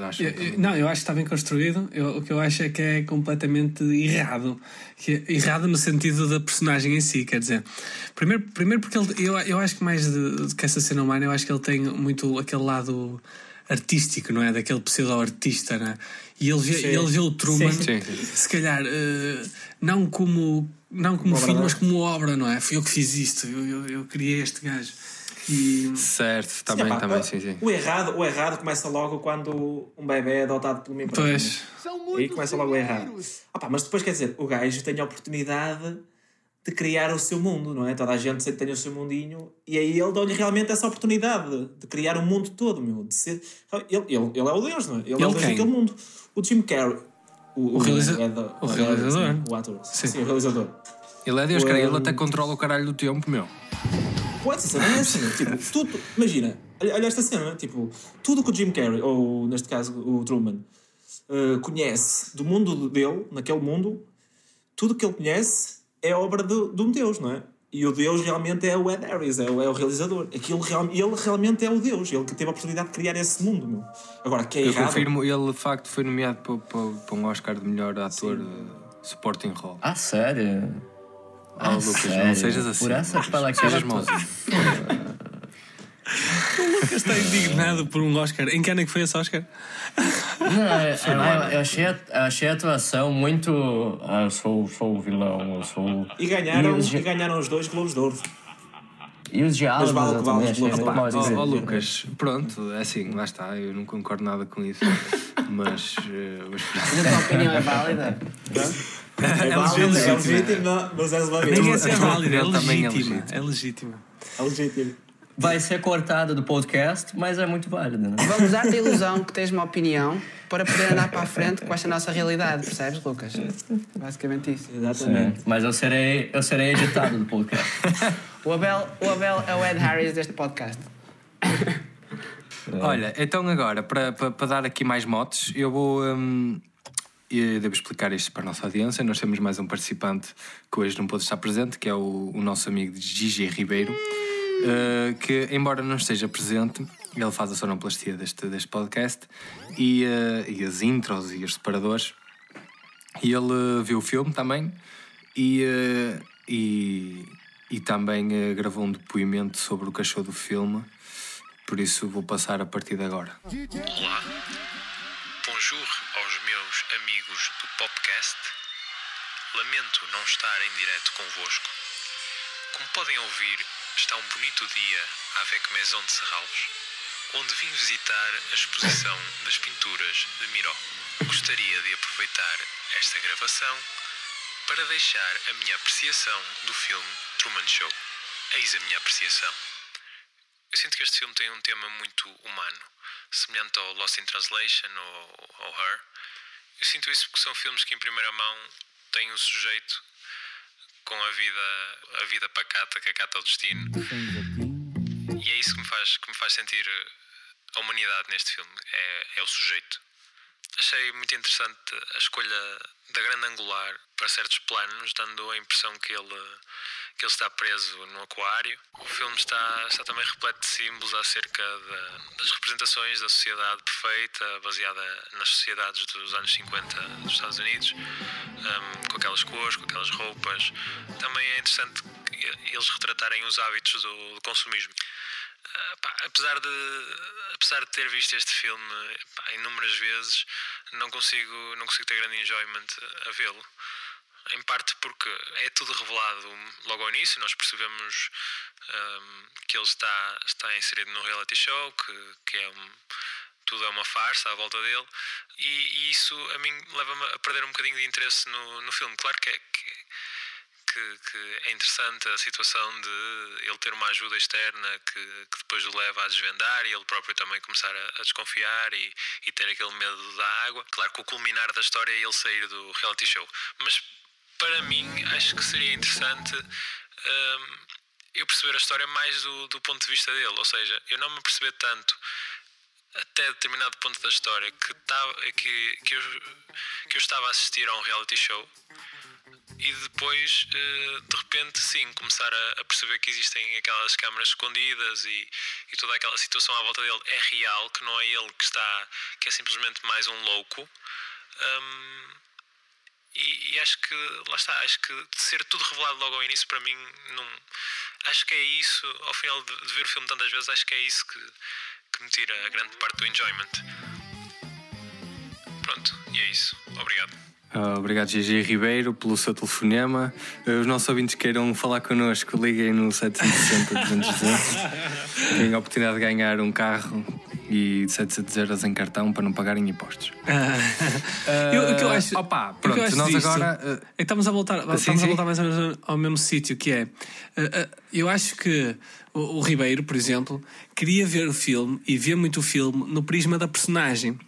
acham. Eu, eu, não, eu acho que está bem construído. Eu, o que eu acho é que é completamente errado. Que é errado no sentido da personagem em si, quer dizer. Primeiro, primeiro porque ele, eu, eu acho que mais do que essa cena humana, eu acho que ele tem muito aquele lado artístico, não é? Daquele pseudo-artista, não é? E ele vê, ele vê o Truman, sim, sim. se calhar, uh, não como... Não como filho, mas como obra, não é? Fui eu que fiz isto, eu, eu, eu criei este gajo. E... Certo, está bem, está bem, sim, sim. O errado, o errado começa logo quando um bebê é adotado por mim. Pois. E aí começa logo o errado. Ah, pá, mas depois, quer dizer, o gajo tem a oportunidade de criar o seu mundo, não é? Toda a gente tem o seu mundinho, e aí ele dá-lhe realmente essa oportunidade de criar o mundo todo, meu. De ser... ele, ele, ele é o Deus, não é? Ele, ele é o Deus daquele mundo. O Jim Carrey, o, o, realiza... é da... o realizador, é, sim, o ator, sim. Sim, o realizador. Ele é Deus, o... cara, ele até controla o caralho do tempo, meu. Pode ser, é assim, tipo, tudo, imagina, olha esta cena, tipo, tudo que o Jim Carrey, ou neste caso o Truman, uh, conhece do mundo dele, naquele mundo, tudo que ele conhece é obra de, de um Deus, não é? E o Deus realmente é o Ed Harris, é o, é o realizador. Aquilo, ele realmente é o Deus, ele que teve a oportunidade de criar esse mundo, meu. Agora, que é errado... Eu confirmo, ele de facto foi nomeado para, para, para um Oscar de melhor ator uh, supporting role. Ah, sério? Oh, ah, Lucas, sério? Não sejas assim. Por essa palavra mãos. O Lucas está indignado por um Oscar. Em que ano é que foi esse Oscar? Não, eu, eu achei, achei a atuação muito... Ah, eu sou, sou o vilão, eu sou... E ganharam, e os, e ganharam os dois Globos de Ouro. E os diálogos... Mas vale que vale os Globos. Lucas, pronto, é assim, lá está. Eu não concordo nada com isso. Mas... mas... A tua opinião é válida? É, é legítimo, é legítimo, é. Mas é válido. Nem é ser válido, ele também é legítimo. É legítimo. É legítimo. Vai ser cortado do podcast, mas é muito válido, não é? Vamos dar-te a ilusão que tens uma opinião para poder andar para a frente com esta nossa realidade, percebes, Lucas? Basicamente isso. Exatamente. Sim, mas eu serei, eu serei editado do podcast. O Abel, o Abel é o Ed Harris deste podcast. É. Olha, então agora, para, para, para dar aqui mais motes, eu vou... Hum, e devo explicar isto para a nossa audiência. Nós temos mais um participante que hoje não pôde estar presente, que é o, o nosso amigo Gigi Ribeiro, uh, que embora não esteja presente, ele faz a sonoplastia deste, deste podcast e, uh, e as intros e os separadores, e ele uh, viu o filme também e, uh, e, e também uh, gravou um depoimento sobre o que achou do filme, por isso vou passar a partir de agora. Olá, bonjour aos meus amigos do podcast. Lamento não estar em direto convosco. Como podem ouvir, está um bonito dia avec Maison de Serralves, onde vim visitar a exposição das pinturas de Miró. Gostaria de aproveitar esta gravação para deixar a minha apreciação do filme Truman Show. Eis a minha apreciação. Eu sinto que este filme tem um tema muito humano, semelhante ao Lost in Translation ou ao Her. Eu sinto isso porque são filmes que em primeira mão têm um sujeito com a vida, a vida pacata que acata o destino, e é isso que me faz, que me faz sentir a humanidade neste filme, é, é o sujeito. Achei muito interessante a escolha da grande angular para certos planos, dando a impressão que ele, que ele está preso no aquário. O filme está, está também repleto de símbolos acerca de, das representações da sociedade perfeita, baseada nas sociedades dos anos cinquenta dos Estados Unidos, um, com aquelas cores, com aquelas roupas. Também é interessante eles retratarem os hábitos do, do consumismo. Uh, pá, apesar, de, apesar de ter visto este filme pá, inúmeras vezes, não consigo, não consigo ter grande enjoyment a vê-lo. Em parte porque é tudo revelado logo ao início. Nós percebemos um, que ele está, está inserido num reality show, que, que é um, tudo é uma farsa à volta dele. E, e isso a mim leva-me a perder um bocadinho de interesse no, no filme. Claro que é, que, que é interessante a situação de ele ter uma ajuda externa que, que depois o leva a desvendar e ele próprio também começar a, a desconfiar e, e ter aquele medo da água. Claro que o culminar da história é ele sair do reality show. Mas... para mim, acho que seria interessante um, eu perceber a história mais do, do ponto de vista dele. Ou seja, eu não me perceber tanto até determinado ponto da história que, tá, que, que, eu, que eu estava a assistir a um reality show e depois, uh, de repente, sim, começar a, a perceber que existem aquelas câmaras escondidas e, e toda aquela situação à volta dele é real, que não é ele que está, que é simplesmente mais um louco. Um, E, e acho que, lá está, acho que de ser tudo revelado logo ao início, para mim, não, acho que é isso, ao final de, de ver o filme tantas vezes, acho que é isso que, que me tira a grande parte do enjoyment. Pronto, e é isso. Obrigado. Oh, obrigado, Gigi Ribeiro, pelo seu telefonema. Os nossos ouvintes queiram falar connosco, liguem no sete sessenta duzentos e dez. Têm a oportunidade de ganhar um carro e setecentos euros em cartão para não pagarem impostos. uh, eu, o que eu acho, opa, pronto, eu acho nós disto, agora uh, estamos a voltar, estamos sim, sim. a voltar mais ao mesmo sítio, que é uh, uh, eu acho que o, o Ribeiro, por exemplo, queria ver o filme e ver muito o filme no prisma da personagem.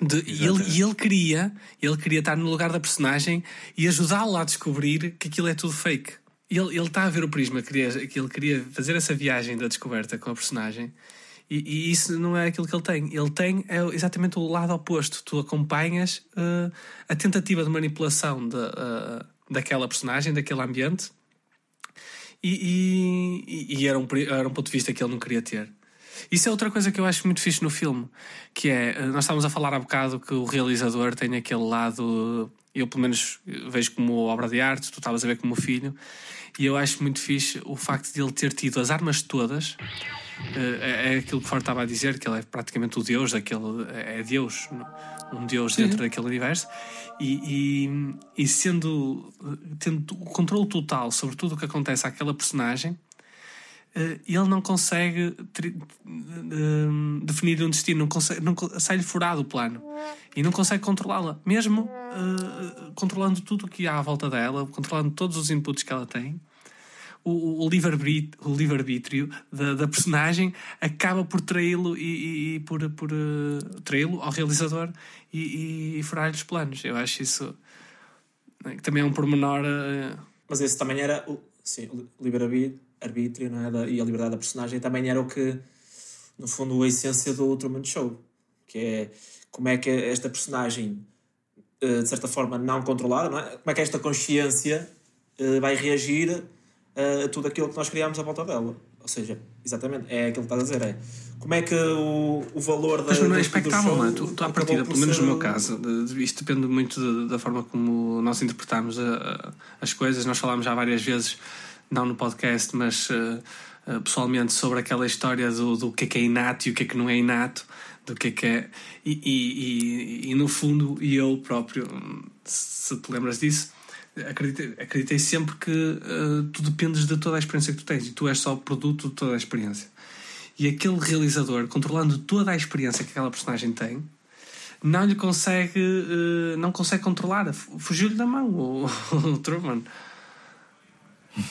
De, e ele, ele, queria, ele queria estar no lugar da personagem e ajudá-la a descobrir que aquilo é tudo fake. Ele, ele está a ver o prisma que ele, que ele queria fazer essa viagem da descoberta com a personagem, e, e isso não é aquilo que ele tem. Ele tem é exatamente o lado oposto. Tu acompanhas uh, a tentativa de manipulação de, uh, daquela personagem, daquele ambiente, e, e, e era, um, era um ponto de vista que ele não queria ter. Isso é outra coisa que eu acho muito fixe no filme, que é, nós estávamos a falar há bocado que o realizador tem aquele lado, eu pelo menos vejo como obra de arte, tu estavas a ver como filho, e eu acho muito fixe o facto de ele ter tido as armas todas. É aquilo que o Forte estava a dizer, que ele é praticamente o deus daquele, é Deus, um deus dentro uhum. daquele universo, e, e, e sendo, tendo o controle total sobre tudo o que acontece àquela personagem, ele não consegue um, definir um destino, não consegue, não, sai-lhe furado o plano e não consegue controlá-la, mesmo uh, controlando tudo o que há à volta dela, controlando todos os inputs que ela tem. O, o, o livre-arbítrio da, da personagem acaba por traí-lo e, e, e por, por uh, traí-lo ao realizador e, e, e furar-lhe os planos. Eu acho isso né, que também é um pormenor. Uh... Mas esse também era o livre-arbítrio. Arbítrio, não é? E a liberdade da personagem também era o que, no fundo, a essência do Truman Show, que é como é que esta personagem, de certa forma, não controlada, não é? Como é que esta consciência vai reagir a tudo aquilo que nós criámos à volta dela. Ou seja, exatamente, é aquilo que estás a dizer, é como é que o, o valor da... Mas não é expectável, não é? Tu, tu à partida, pelo menos ser... no meu caso, isto depende muito da, da forma como nós interpretamos a, a, as coisas. Nós falámos já várias vezes, não no podcast, mas uh, uh, pessoalmente, sobre aquela história do, do que é que é inato e o que é que não é inato, do que é que é... E, e, e, e no fundo, e eu próprio, se te lembras disso, acreditei, acreditei sempre que uh, tu dependes de toda a experiência que tu tens e tu és só produto de toda a experiência. E aquele realizador, controlando toda a experiência que aquela personagem tem, não lhe consegue... Uh, não consegue controlar, fugiu-lhe da mão o, o Truman.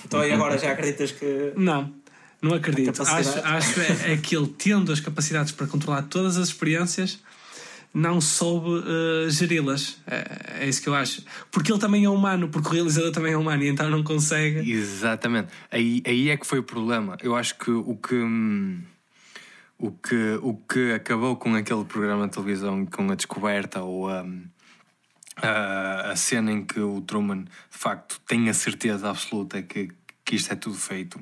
Então e agora já acreditas que... Não, não acredito. Acho, acho é, é que ele, tendo as capacidades para controlar todas as experiências, não soube uh, geri-las. É, é isso que eu acho. Porque ele também é humano, porque o realizador também é humano, e então não consegue... Exatamente. Aí, aí é que foi o problema. Eu acho que o que... Hum... O que, o que acabou com aquele programa de televisão, com a descoberta ou a... Hum... Uh, a cena em que o Truman de facto tem a certeza absoluta que, que isto é tudo feito,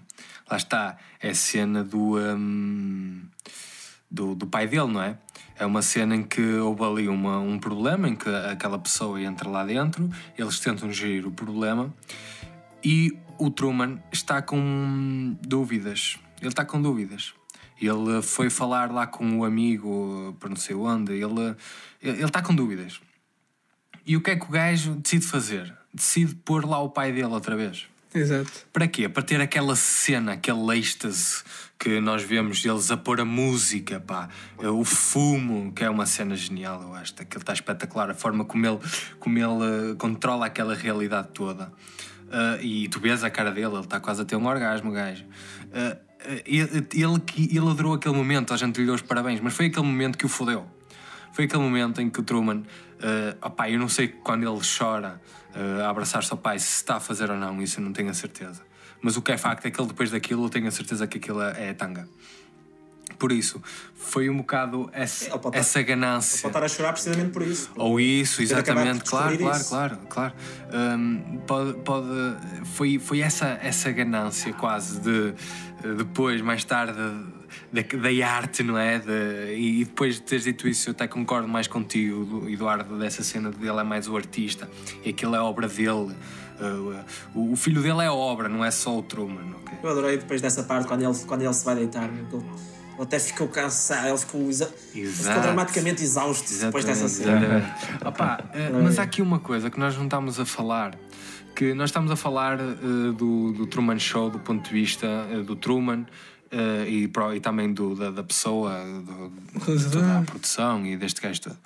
lá está, é a cena do, um, do do pai dele, não é? É uma cena em que houve ali uma, um problema em que aquela pessoa entra lá dentro, eles tentam gerir o problema e o Truman está com dúvidas, ele está com dúvidas. Ele foi falar lá com o amigo para não sei onde, ele, ele está com dúvidas. E o que é que o gajo decide fazer? Decide pôr lá o pai dele outra vez. Exato. Para quê? Para ter aquela cena, aquele êxtase que nós vemos eles a pôr a música, pá. O fumo, que é uma cena genial, eu acho. Aquilo está espetacular. A forma como ele, como ele controla aquela realidade toda. Uh, e tu vês a cara dele, ele está quase a ter um orgasmo, o gajo. Uh, ele, ele, ele adorou aquele momento, a gente lhe deu os parabéns, mas foi aquele momento que o fodeu. Foi aquele momento em que o Truman... Uh, opá, eu não sei quando ele chora uh, a abraçar-se ao pai, se está a fazer ou não, isso eu não tenho a certeza. Mas o que é facto é que ele depois daquilo, eu tenho a certeza que aquilo é tanga. Por isso, foi um bocado essa, é, essa ganância. Ele pode estar a chorar precisamente por isso. Ou isso, exatamente, claro, claro, isso. claro, claro, claro. Um, pode, pode, foi foi essa, essa ganância quase de depois, mais tarde... Da, da arte, não é? De, e depois de teres dito isso, eu até concordo mais contigo, Eduardo, dessa cena dele é mais o artista e aquilo é a obra dele. Uh, uh, o filho dele é a obra, não é só o Truman. Okay? Eu adorei depois dessa parte, quando ele, quando ele se vai deitar, ele, ele até ficou cansado, ele ficou, exa ele ficou dramaticamente exausto depois dessa cena. Opa, uh, mas há aqui uma coisa que nós não estamos a falar. Que nós estamos a falar uh, do, do Truman Show do ponto de vista uh, do Truman uh, e, pro, e também do, da, da pessoa, do, de toda a produção e deste gajo todo.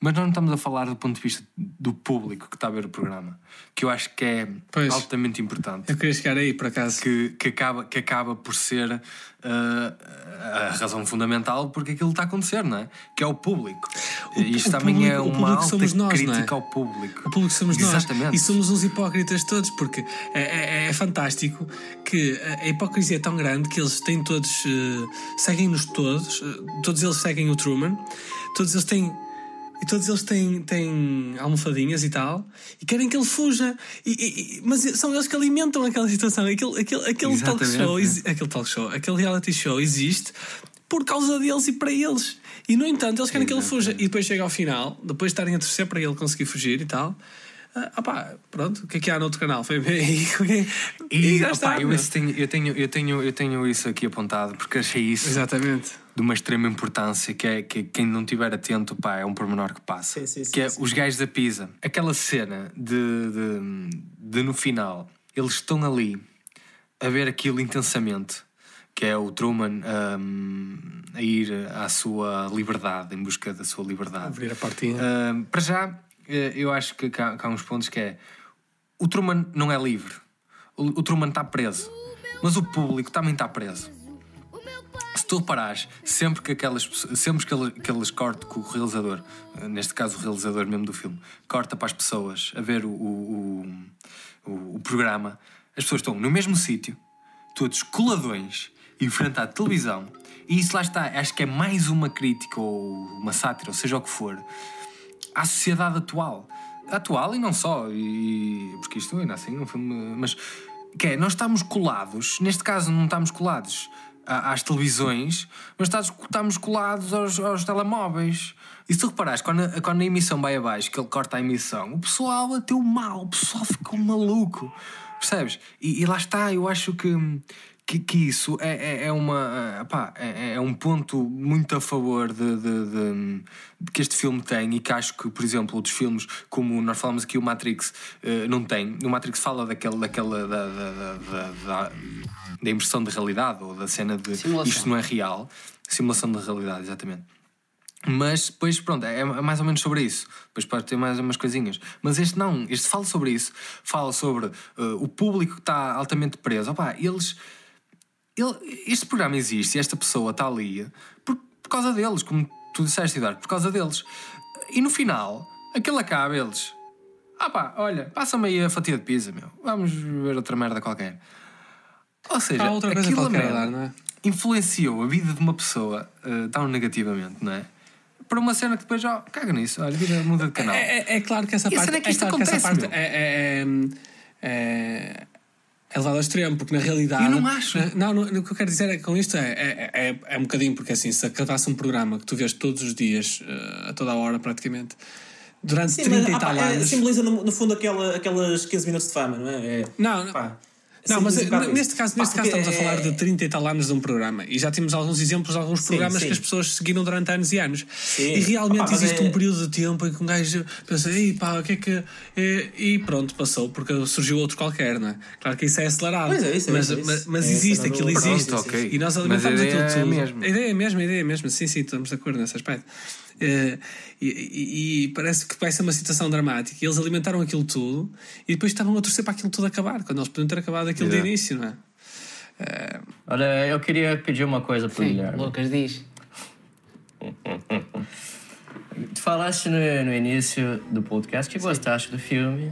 Mas nós não estamos a falar do ponto de vista do público que está a ver o programa, que eu acho que é pois, altamente importante. Eu queria chegar aí, por acaso. Que, que, acaba, que acaba por ser uh, a razão fundamental porque aquilo está a acontecer, não é? Que é o público. O, Isto o também público, é uma alta nós, crítica é? ao público. O público somos Exatamente. nós. E somos uns hipócritas todos, porque é, é, é fantástico que a hipocrisia é tão grande que eles têm todos... Uh, seguem-nos todos, uh, todos eles seguem o Truman, todos eles têm... E todos eles têm, têm almofadinhas e tal, e querem que ele fuja. E, e, mas são eles que alimentam aquela situação. Aquele, aquele, aquele, talk show, é. aquele talk show, aquele reality show existe por causa deles e para eles. E no entanto, eles querem Exatamente. que ele fuja. E depois chega ao final, depois de estarem a torcer para ele conseguir fugir e tal. Ah pá, pronto, o que é que há no outro canal? Foi bem. E, e opá, eu, tenho, eu, tenho, eu, tenho, eu tenho isso aqui apontado porque achei isso Exatamente. de uma extrema importância. Que é que quem não estiver atento, pá, é um pormenor que passa. Sim, sim, sim, que é sim. os gajos da Pisa. Aquela cena de, de, de no final eles estão ali a ver aquilo intensamente, que é o Truman um, a ir à sua liberdade, em busca da sua liberdade. Abrir a partinha. Uh, para já. Eu acho que há, que há uns pontos que é... O Truman não é livre. O, o Truman está preso. Mas o público também está preso. Se tu reparares, sempre que aquelas sempre que eles, que eles cortam com o realizador, neste caso o realizador mesmo do filme, corta para as pessoas a ver o, o, o, o programa, as pessoas estão no mesmo sítio, todos coladões, em frente à televisão, e isso lá está. Acho que é mais uma crítica ou uma sátira, ou seja o que for... à sociedade atual. Atual e não só, e, porque isto ainda assim não foi... Mas, que é, nós estamos colados, neste caso não estamos colados às televisões, mas estamos colados aos, aos telemóveis. E se tu reparares, quando, quando a emissão vai abaixo, que ele corta a emissão, o pessoal bateu mal, o pessoal ficou maluco. Percebes? E, e lá está, eu acho que... Que, que isso é, é, é, uma, pá, é, é um ponto muito a favor de, de, de, de que este filme tem, e que acho que, por exemplo, outros filmes, como nós falamos aqui, o Matrix uh, não tem. O Matrix fala daquela, daquela da, da, da, da, da impressão de realidade, ou da cena de simulação. Isto não é real, simulação de realidade, exatamente. Mas depois, pronto, é mais ou menos sobre isso. Depois pode ter mais umas coisinhas. Mas este não, este fala sobre isso. Fala sobre uh, o público que está altamente preso. Opá, eles... Ele, este programa existe e esta pessoa está ali por, por causa deles, como tu disseste, Eduardo, por causa deles. E no final, aquilo acaba, eles... Ah pá, olha, passa-me aí a fatia de pizza, meu. Vamos ver outra merda qualquer. Ou seja, outra coisa aquela qualquer, merda não é? Influenciou a vida de uma pessoa uh, tão negativamente, não é? Para uma cena que depois, ó, oh, caga nisso, olha, vira, muda de canal. É, é, é claro que essa parte... Será que isto é claro acontece, que essa parte é... é, é, é... é levado ao extremo, porque na realidade... Eu não acho. Não, não, o que eu quero dizer é que com isto é, é, é, é um bocadinho, porque assim, se acabasse um programa que tu vês todos os dias, uh, a toda a hora praticamente, durante Sim, trinta mas, e tal ah, anos... Simboliza no, no fundo aquela, aquelas quinze minutos de fama, não é? é não, pá, não, mas neste caso, neste caso estamos a falar de trinta e tal anos de um programa, e já temos alguns exemplos de alguns programas sim, sim. que as pessoas seguiram durante anos e anos. Sim. E realmente ah, existe é... um período de tempo em que um gajo pensa, ei pá, o que é que... E, e pronto, passou, porque surgiu outro qualquer, não é? Claro que isso é acelerado, mas, é isso, mas, é isso. mas, mas é existe, aquilo pronto, existe. Okay. E nós alimentamos aquilo tudo. É mesmo. A ideia é mesmo, a ideia é mesmo, sim, sim, estamos de acordo nesse aspecto. Uh, e, e, e parece que vai ser uma situação dramática. E eles alimentaram aquilo tudo e depois estavam a torcer para aquilo tudo acabar, quando eles podiam ter acabado aquilo yeah. de início, não é? Uh... Olha, eu queria pedir uma coisa para o Guilherme. Lucas, diz. Tu falaste no, no início do podcast que Sim. gostaste do filme.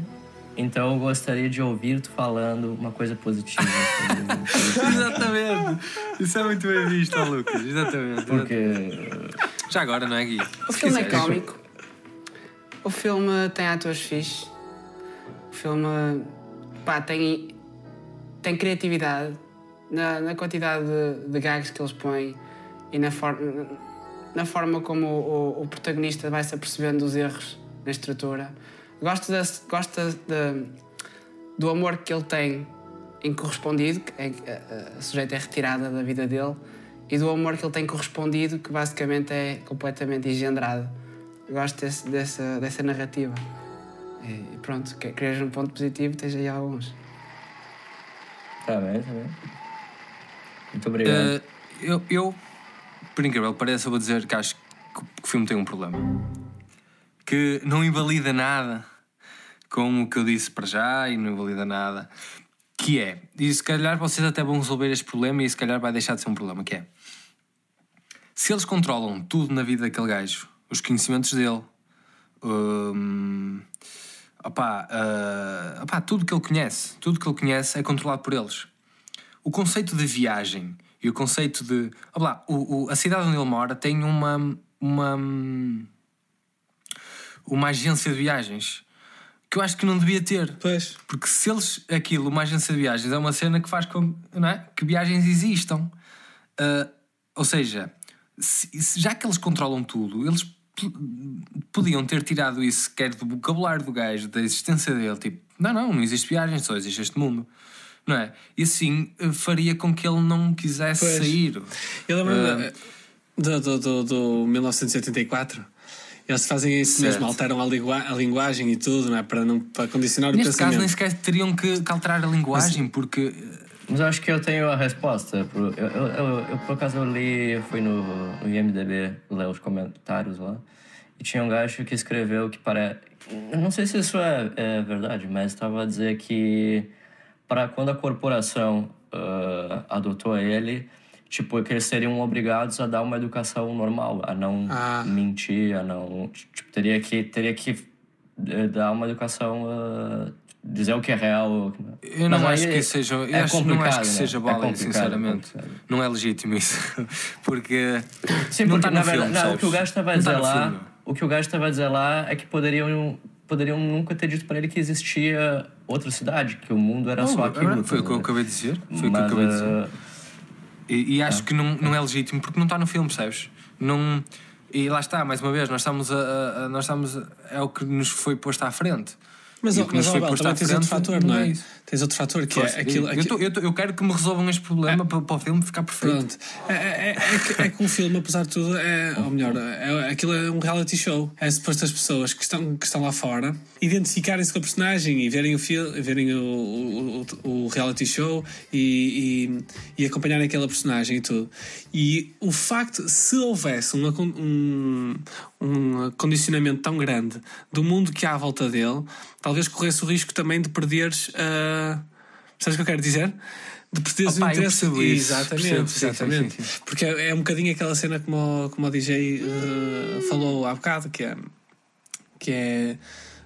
Então eu gostaria de ouvir tu falando uma coisa positiva. Exatamente. Isso é muito bem visto, Lucas. Exatamente. Porque... Já agora, não é, Gui? O filme é cómico. O filme tem atores fixes. O filme, pá, tem, tem criatividade na, na quantidade de, de gags que eles põem e na, for, na forma como o, o, o protagonista vai-se apercebendo dos erros na estrutura. Gosto, de, gosto de, do amor que ele tem em correspondido, que a, a, a sujeita é retirada da vida dele, e do amor que ele tem correspondido, que basicamente é completamente engendrado. Eu gosto desse, dessa, dessa narrativa. E pronto, queres um ponto positivo, tens aí alguns. Está bem, está bem. Muito obrigado. Uh, eu, eu, por incrível que pareça, vou dizer que acho que o filme tem um problema. Que não invalida nada com o que eu disse para já e não invalida nada. Que é, e se calhar vocês até vão resolver este problema e se calhar vai deixar de ser um problema, que é... Se eles controlam tudo na vida daquele gajo, os conhecimentos dele, hum, opá, uh, opá, tudo que ele conhece, tudo que ele conhece é controlado por eles. O conceito de viagem e o conceito de... Opá, o, o, a cidade onde ele mora tem uma, uma, uma agência de viagens que eu acho que não devia ter. Pois. Porque se eles... Aquilo, uma agência de viagens, é uma cena que faz com, não é? Que viagens existam. Uh, ou seja... Se, já que eles controlam tudo, eles podiam ter tirado isso quer do vocabulário do gajo, da existência dele, tipo, não, não, não existe viagem, só existe este mundo, não é? E assim faria com que ele não quisesse pois. sair. Eu lembro-me uh, do, do, do, do mil novecentos e oitenta e quatro, eles fazem isso certo. mesmo, alteram a, ligua- a linguagem e tudo, não é? Para, não, para condicionar Neste o pensamento. Neste caso nem sequer teriam que, que alterar a linguagem, mas, porque... Mas eu acho que eu tenho a resposta. Eu, eu, eu, eu por acaso eu li, eu fui no, no I M D B ler os comentários lá, e tinha um gajo que escreveu que para... Não sei se isso é, é verdade, mas estava a dizer que para quando a corporação uh, adotou ele, tipo, que eles seriam obrigados a dar uma educação normal, a não ah. mentir, a não... Tipo, teria que, teria que dar uma educação... Uh, dizer o que é real. Eu não acho que seja, eu é acho, não acho que seja válido, sinceramente. É não é legítimo isso. Porque. Sim, não porque, tá no na filme, verdade, não, o que o gajo estava a dizer tá lá, o que o gajo estava a dizer lá é que poderiam, poderiam nunca ter dito para ele que existia outra cidade, que o mundo era não, só aquilo. Foi o que eu acabei de dizer. Foi o que eu acabei de dizer. E, e acho é. que não, não é legítimo porque não está no filme, percebes? Não. E lá está, mais uma vez, nós estamos a, a, a nós estamos a, é o que nos foi posto à frente. Mas, mas, mas Abel, também tens outro fator, não é? Não é tens outro fator que pois, é aquilo... Eu, tô, eu, tô, eu quero que me resolvam este problema é, para, para o filme ficar perfeito. Pronto. É, é, é, é, que, é que um filme, apesar de tudo, é, ou melhor, é, aquilo é um reality show. É suposto as pessoas que estão, que estão lá fora identificarem-se com a personagem e verem o, fil, verem o, o, o reality show e, e, e acompanharem aquela personagem e tudo. E o facto, se houvesse uma, um, um condicionamento tão grande do mundo que há à volta dele... Talvez corresse o risco também de perderes. Uh, sabes o que eu quero dizer? De perderes Opa, o interesse. Isso. Exatamente, percebo, exatamente. Sim, sim, sim. Porque é, é um bocadinho aquela cena como o, como o D J uh, falou há bocado, que é, que é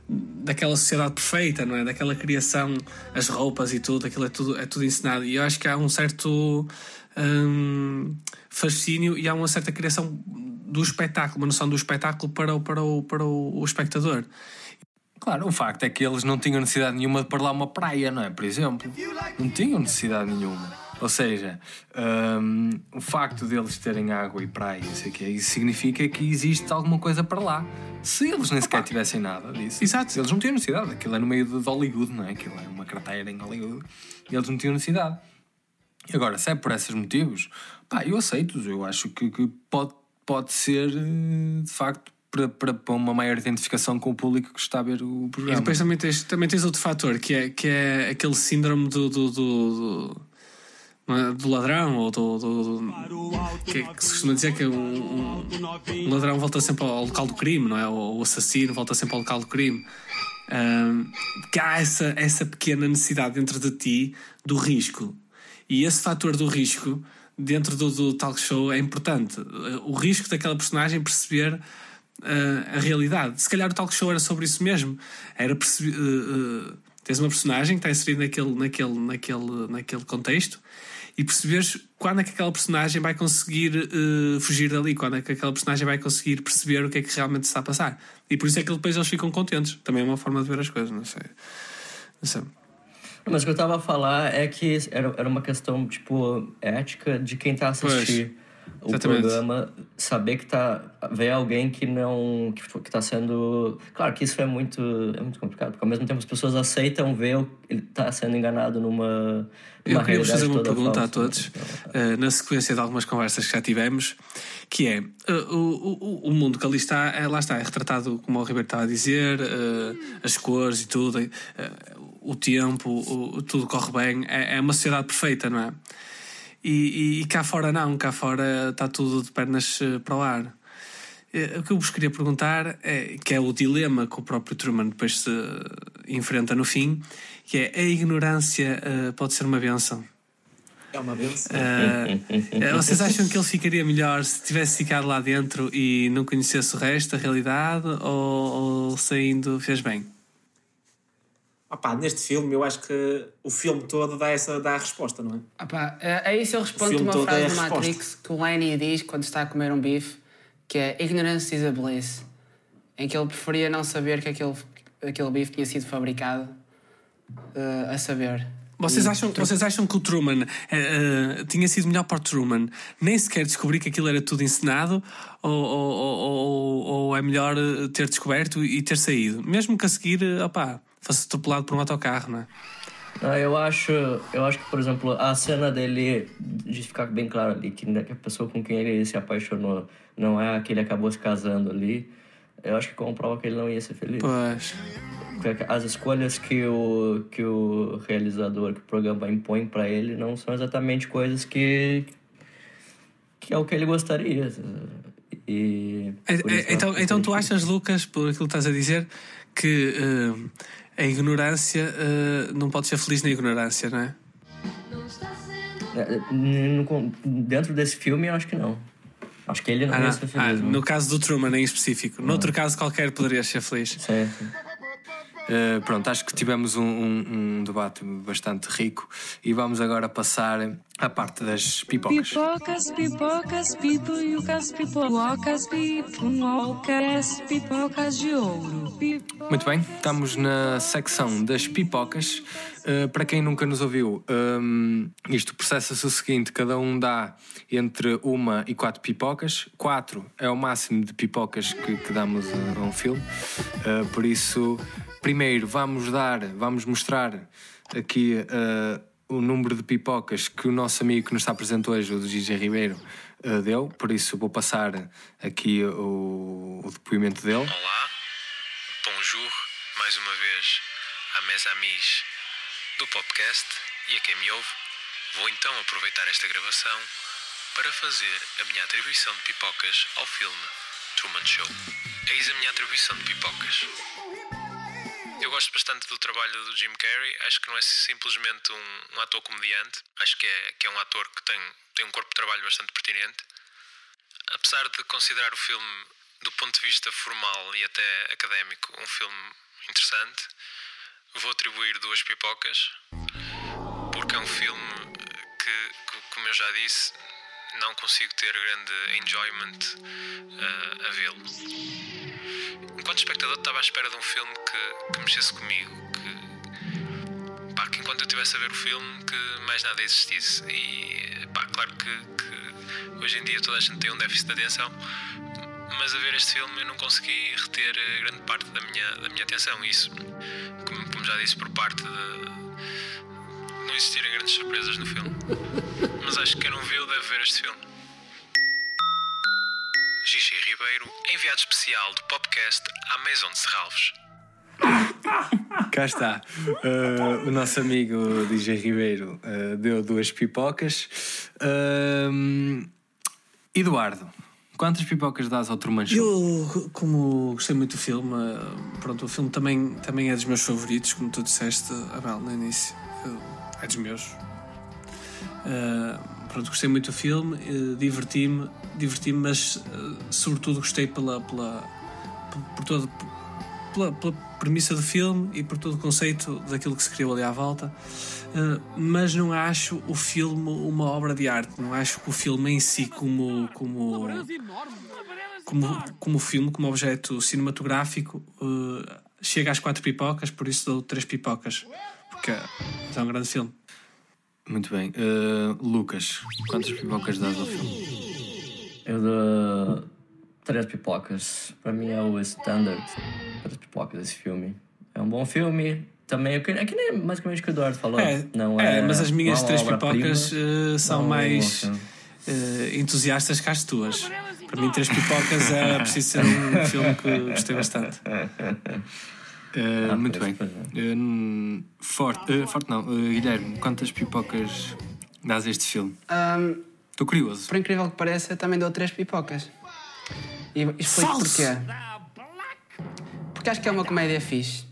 daquela sociedade perfeita, não é? Daquela criação, as roupas e tudo, aquilo é tudo, é tudo encenado. E eu acho que há um certo um, fascínio e há uma certa criação do espetáculo, uma noção do espetáculo para o, para o, para o, o espectador. Claro, o facto é que eles não tinham necessidade nenhuma de lá uma praia, não é? Por exemplo, não tinham necessidade nenhuma. Ou seja, um, o facto deles terem água e praia, não sei o quê, isso significa que existe alguma coisa para lá. Se eles nem sequer tivessem nada disso, Exato. eles não tinham necessidade. Aquilo é no meio de Hollywood, não é? Aquilo é uma cratera em Hollywood e eles não tinham necessidade. Agora, se é por esses motivos, pá, eu aceito-os. Eu acho que, que pode, pode ser, de facto, Para, para uma maior identificação com o público que está a ver o programa. E depois também tens, também tens outro fator, que é, que é aquele síndrome do, do, do, do, do ladrão, ou do, do, do que, que se costuma dizer que um, um, um ladrão volta sempre ao local do crime, não é? O assassino volta sempre ao local do crime. Um, que há essa, essa pequena necessidade dentro de ti do risco. E esse fator do risco dentro do, do talk show é importante. O risco daquela personagem perceber... Uh, a realidade. Se calhar o talk show era sobre isso mesmo. Era perce- uh, uh, tens uma personagem que está inserida naquele, naquele, naquele, naquele contexto e perceberes quando é que aquela personagem vai conseguir uh, fugir dali, quando é que aquela personagem vai conseguir perceber o que é que realmente está a passar. E por isso é que depois eles ficam contentes. Também é uma forma de ver as coisas, não sei. Não sei. Mas o que eu estava a falar é que era, era uma questão tipo ética de quem está a assistir. Pois. O Exatamente. programa, saber que tá... Ver alguém que não... Que, que tá sendo... Claro que isso é muito... É muito complicado, porque ao mesmo tempo as pessoas aceitam ver o, ele tá sendo enganado numa... numa Eu queria vos fazer uma pergunta a todos, uh, na sequência de algumas conversas que já tivemos, que é... Uh, o, o, o mundo que ali está, é, lá está, é retratado, como o Ribeiro estava a dizer, uh, as cores e tudo, uh, o tempo, o, tudo corre bem, é, é uma sociedade perfeita, não é? E, e, e cá fora não, cá fora está tudo de pernas para o ar. O que eu vos queria perguntar é, que é o dilema que o próprio Truman depois se enfrenta no fim, que é: a ignorância uh, pode ser uma benção? É uma benção. Uh, vocês acham que ele ficaria melhor se tivesse ficado lá dentro e não conhecesse o resto, a realidade, ou, ou saindo fez bem? Opá, neste filme eu acho que o filme todo dá, essa, dá a resposta, não é? Opá, a isso eu respondo uma frase do Matrix que o Lenny diz quando está a comer um bife, que é "ignorance is a bliss", em que ele preferia não saber que aquele, aquele bife tinha sido fabricado uh, a saber. Vocês acham, vocês acham que o Truman uh, tinha sido melhor para o Truman nem sequer descobrir que aquilo era tudo encenado, ou, ou, ou, ou é melhor ter descoberto e ter saído, mesmo que a seguir, opá, fosse atropelado por um autocarro, não é? Não, eu acho, eu acho que, por exemplo, a cena dele, de ficar bem claro ali que a pessoa com quem ele se apaixonou não é a que ele acabou se casando ali, eu acho que comprova que ele não ia ser feliz. Pois. As escolhas que o, que o realizador, que o programa impõe para ele, não são exatamente coisas que, que é o que ele gostaria. E, é, então, não... então tu achas, Lucas, por aquilo que estás a dizer, que... Uh... a ignorância, uh, não pode ser feliz na ignorância, não é? Dentro desse filme, eu acho que não. Acho que ele não ah, ia ser feliz. Ah, no caso do Truman, em específico. Não. Noutro caso qualquer, poderia ser feliz. Sim, sim. Uh, pronto, acho que tivemos um, um, um debate bastante rico e vamos agora passar à parte das pipocas. Pipocas, pipocas, pipoiucas, pipocas, pipocas, pipocas de ouro. Pipocas. Muito bem, estamos na secção das pipocas. Uh, para quem nunca nos ouviu, um, isto processa-se o seguinte: cada um dá entre uma e quatro pipocas. Quatro é o máximo de pipocas que, que damos a, a um filme. Uh, por isso... Primeiro vamos dar, vamos mostrar aqui uh, o número de pipocas que o nosso amigo que nos está presente hoje, o Gigi Ribeiro, uh, deu. Por isso vou passar aqui o, o depoimento dele. Olá, bonjour, mais uma vez, a mes amis do podcast e a quem me ouve. Vou então aproveitar esta gravação para fazer a minha atribuição de pipocas ao filme Truman Show. Eis a minha atribuição de pipocas. Eu gosto bastante do trabalho do Jim Carrey. Acho que não é simplesmente um, um ator comediante. Acho que é, que é um ator que tem, tem um corpo de trabalho bastante pertinente. Apesar de considerar o filme, do ponto de vista formal e até académico, um filme interessante, vou atribuir duas pipocas, porque é um filme que, que como eu já disse, não consigo ter grande enjoyment uh, a vê-lo. Enquanto espectador, estava à espera de um filme que, que mexesse comigo, que, pá, que enquanto eu estivesse a ver o filme, que mais nada existisse. E pá, claro que, que hoje em dia toda a gente tem um déficit de atenção, mas a ver este filme eu não consegui reter grande parte da minha, da minha atenção. Isso, como, como já disse, por parte de não existirem grandes surpresas no filme. Mas acho que quem não viu deve ver este filme. Gigi Ribeiro, enviado especial do podcast à Maison de Serralves. Cá está. Uh, o nosso amigo Gigi Ribeiro uh, deu duas pipocas. Uh, Eduardo, quantas pipocas dás ao Truman Show? Eu, como gostei muito do filme, pronto, o filme também, também é dos meus favoritos, como tu disseste, Abel, no início. Eu, é dos meus. Uh, Pronto, gostei muito do filme, diverti-me, diverti-me, mas sobretudo gostei pela, pela, por todo, pela, pela premissa do filme e por todo o conceito daquilo que se criou ali à volta, mas não acho o filme uma obra de arte, não acho que o filme em si como, como, como, como filme, como objeto cinematográfico, chega às quatro pipocas, por isso dou três pipocas, porque é um grande filme. Muito bem. Uh, Lucas, quantas pipocas dás ao filme? Eu dou três pipocas. Para mim é o standard. Três pipocas desse filme. É um bom filme. Também, é que nem basicamente o que o Eduardo falou. É, não é, é mas as minhas três pipocas prima, são mais uh, entusiastas que as tuas. Para mim, três pipocas é preciso ser um filme que gostei bastante. Uh, ah, muito bem. Uh, forte, uh, forte não. Uh, Guilherme, quantas pipocas dás a este filme? Estou um, curioso. Por incrível que pareça, eu também dou três pipocas. E explico porquê. Porque acho que é uma comédia fixe.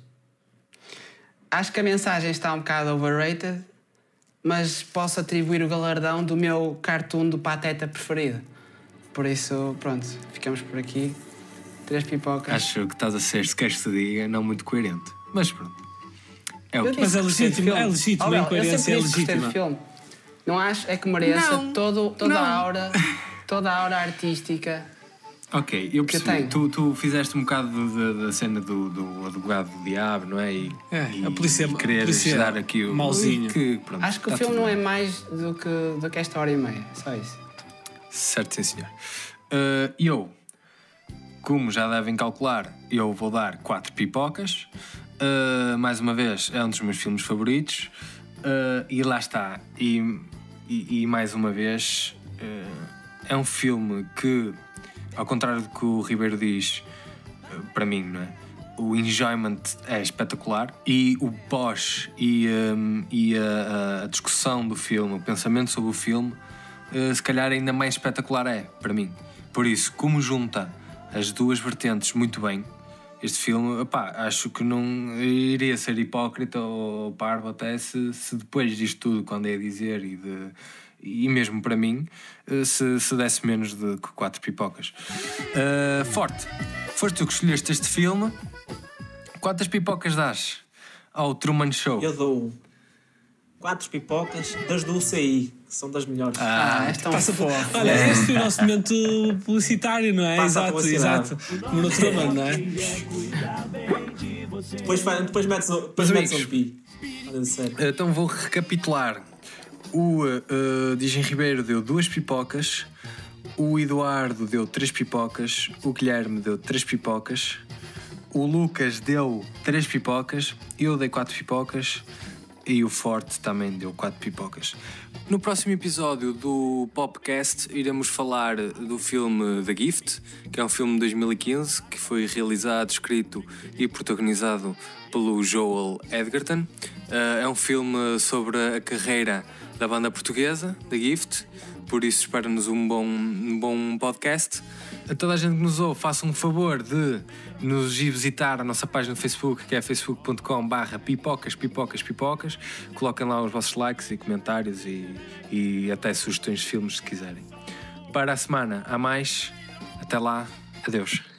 Acho que a mensagem está um bocado overrated, mas posso atribuir o galardão do meu cartoon do Pateta preferido. Por isso, pronto, ficamos por aqui. Três pipocas. Acho que estás a ser, se queres que te diga, não muito coerente. Mas pronto. É o que... Mas é legítimo, é legítimo, oh, a incoerência é legítima. Filme. Não acho é que mereça não, todo, toda, não. A aura, toda a aura artística. Ok, eu percebi. Tu, tu fizeste um bocado da cena do, do advogado do diabo, não é? E, é, e a polícia, e querer dar aqui o malzinho. Que, pronto, acho que o filme não bem. É mais do que, do que esta hora e meia, só isso. Certo, sim, senhor. Uh, eu, como já devem calcular, eu vou dar quatro pipocas. Uh, mais uma vez, é um dos meus filmes favoritos. Uh, e lá está. E, e, e mais uma vez, uh, é um filme que... Ao contrário do que o Ribeiro diz, para mim, não é? O enjoyment é espetacular e o pós e, um, e a, a discussão do filme, o pensamento sobre o filme, uh, se calhar ainda mais espetacular é, para mim. Por isso, como junta as duas vertentes muito bem, este filme, opá, acho que não iria ser hipócrita ou parvo até se, se depois disto tudo, quando é a dizer e de... E mesmo para mim, se, se desse menos de quatro pipocas. Uh, Forte, foste tu que escolheste este filme. Quantas pipocas dás ao Truman Show? Eu dou quatro pipocas das do U C I, que são das melhores. Ah, ah esta passa um... por... Olha, é. Este foi o nosso momento publicitário, não é? Passa exato, exato. Como no Truman, não é? Depois, depois metes um, depois metes um pi. Então vou recapitular. O uh, Gigi Ribeiro deu duas pipocas, o Eduardo deu três pipocas, o Guilherme deu três pipocas, o Lucas deu três pipocas, eu dei quatro pipocas e o Forte também deu quatro pipocas. No próximo episódio do podcast iremos falar do filme The Gift, que é um filme de dois mil e quinze, que foi realizado, escrito e protagonizado pelo Joel Edgerton. Uh, é um filme sobre a carreira da banda portuguesa, da Gift, por isso espera-nos um bom, um bom podcast. A toda a gente que nos ouve, faça um favor de nos ir visitar a nossa página no Facebook, que é facebook ponto com barra pipocas, pipocas, pipocas. Coloquem lá os vossos likes e comentários e, e até sugestões de filmes se quiserem. Para a semana, há mais. Até lá, adeus.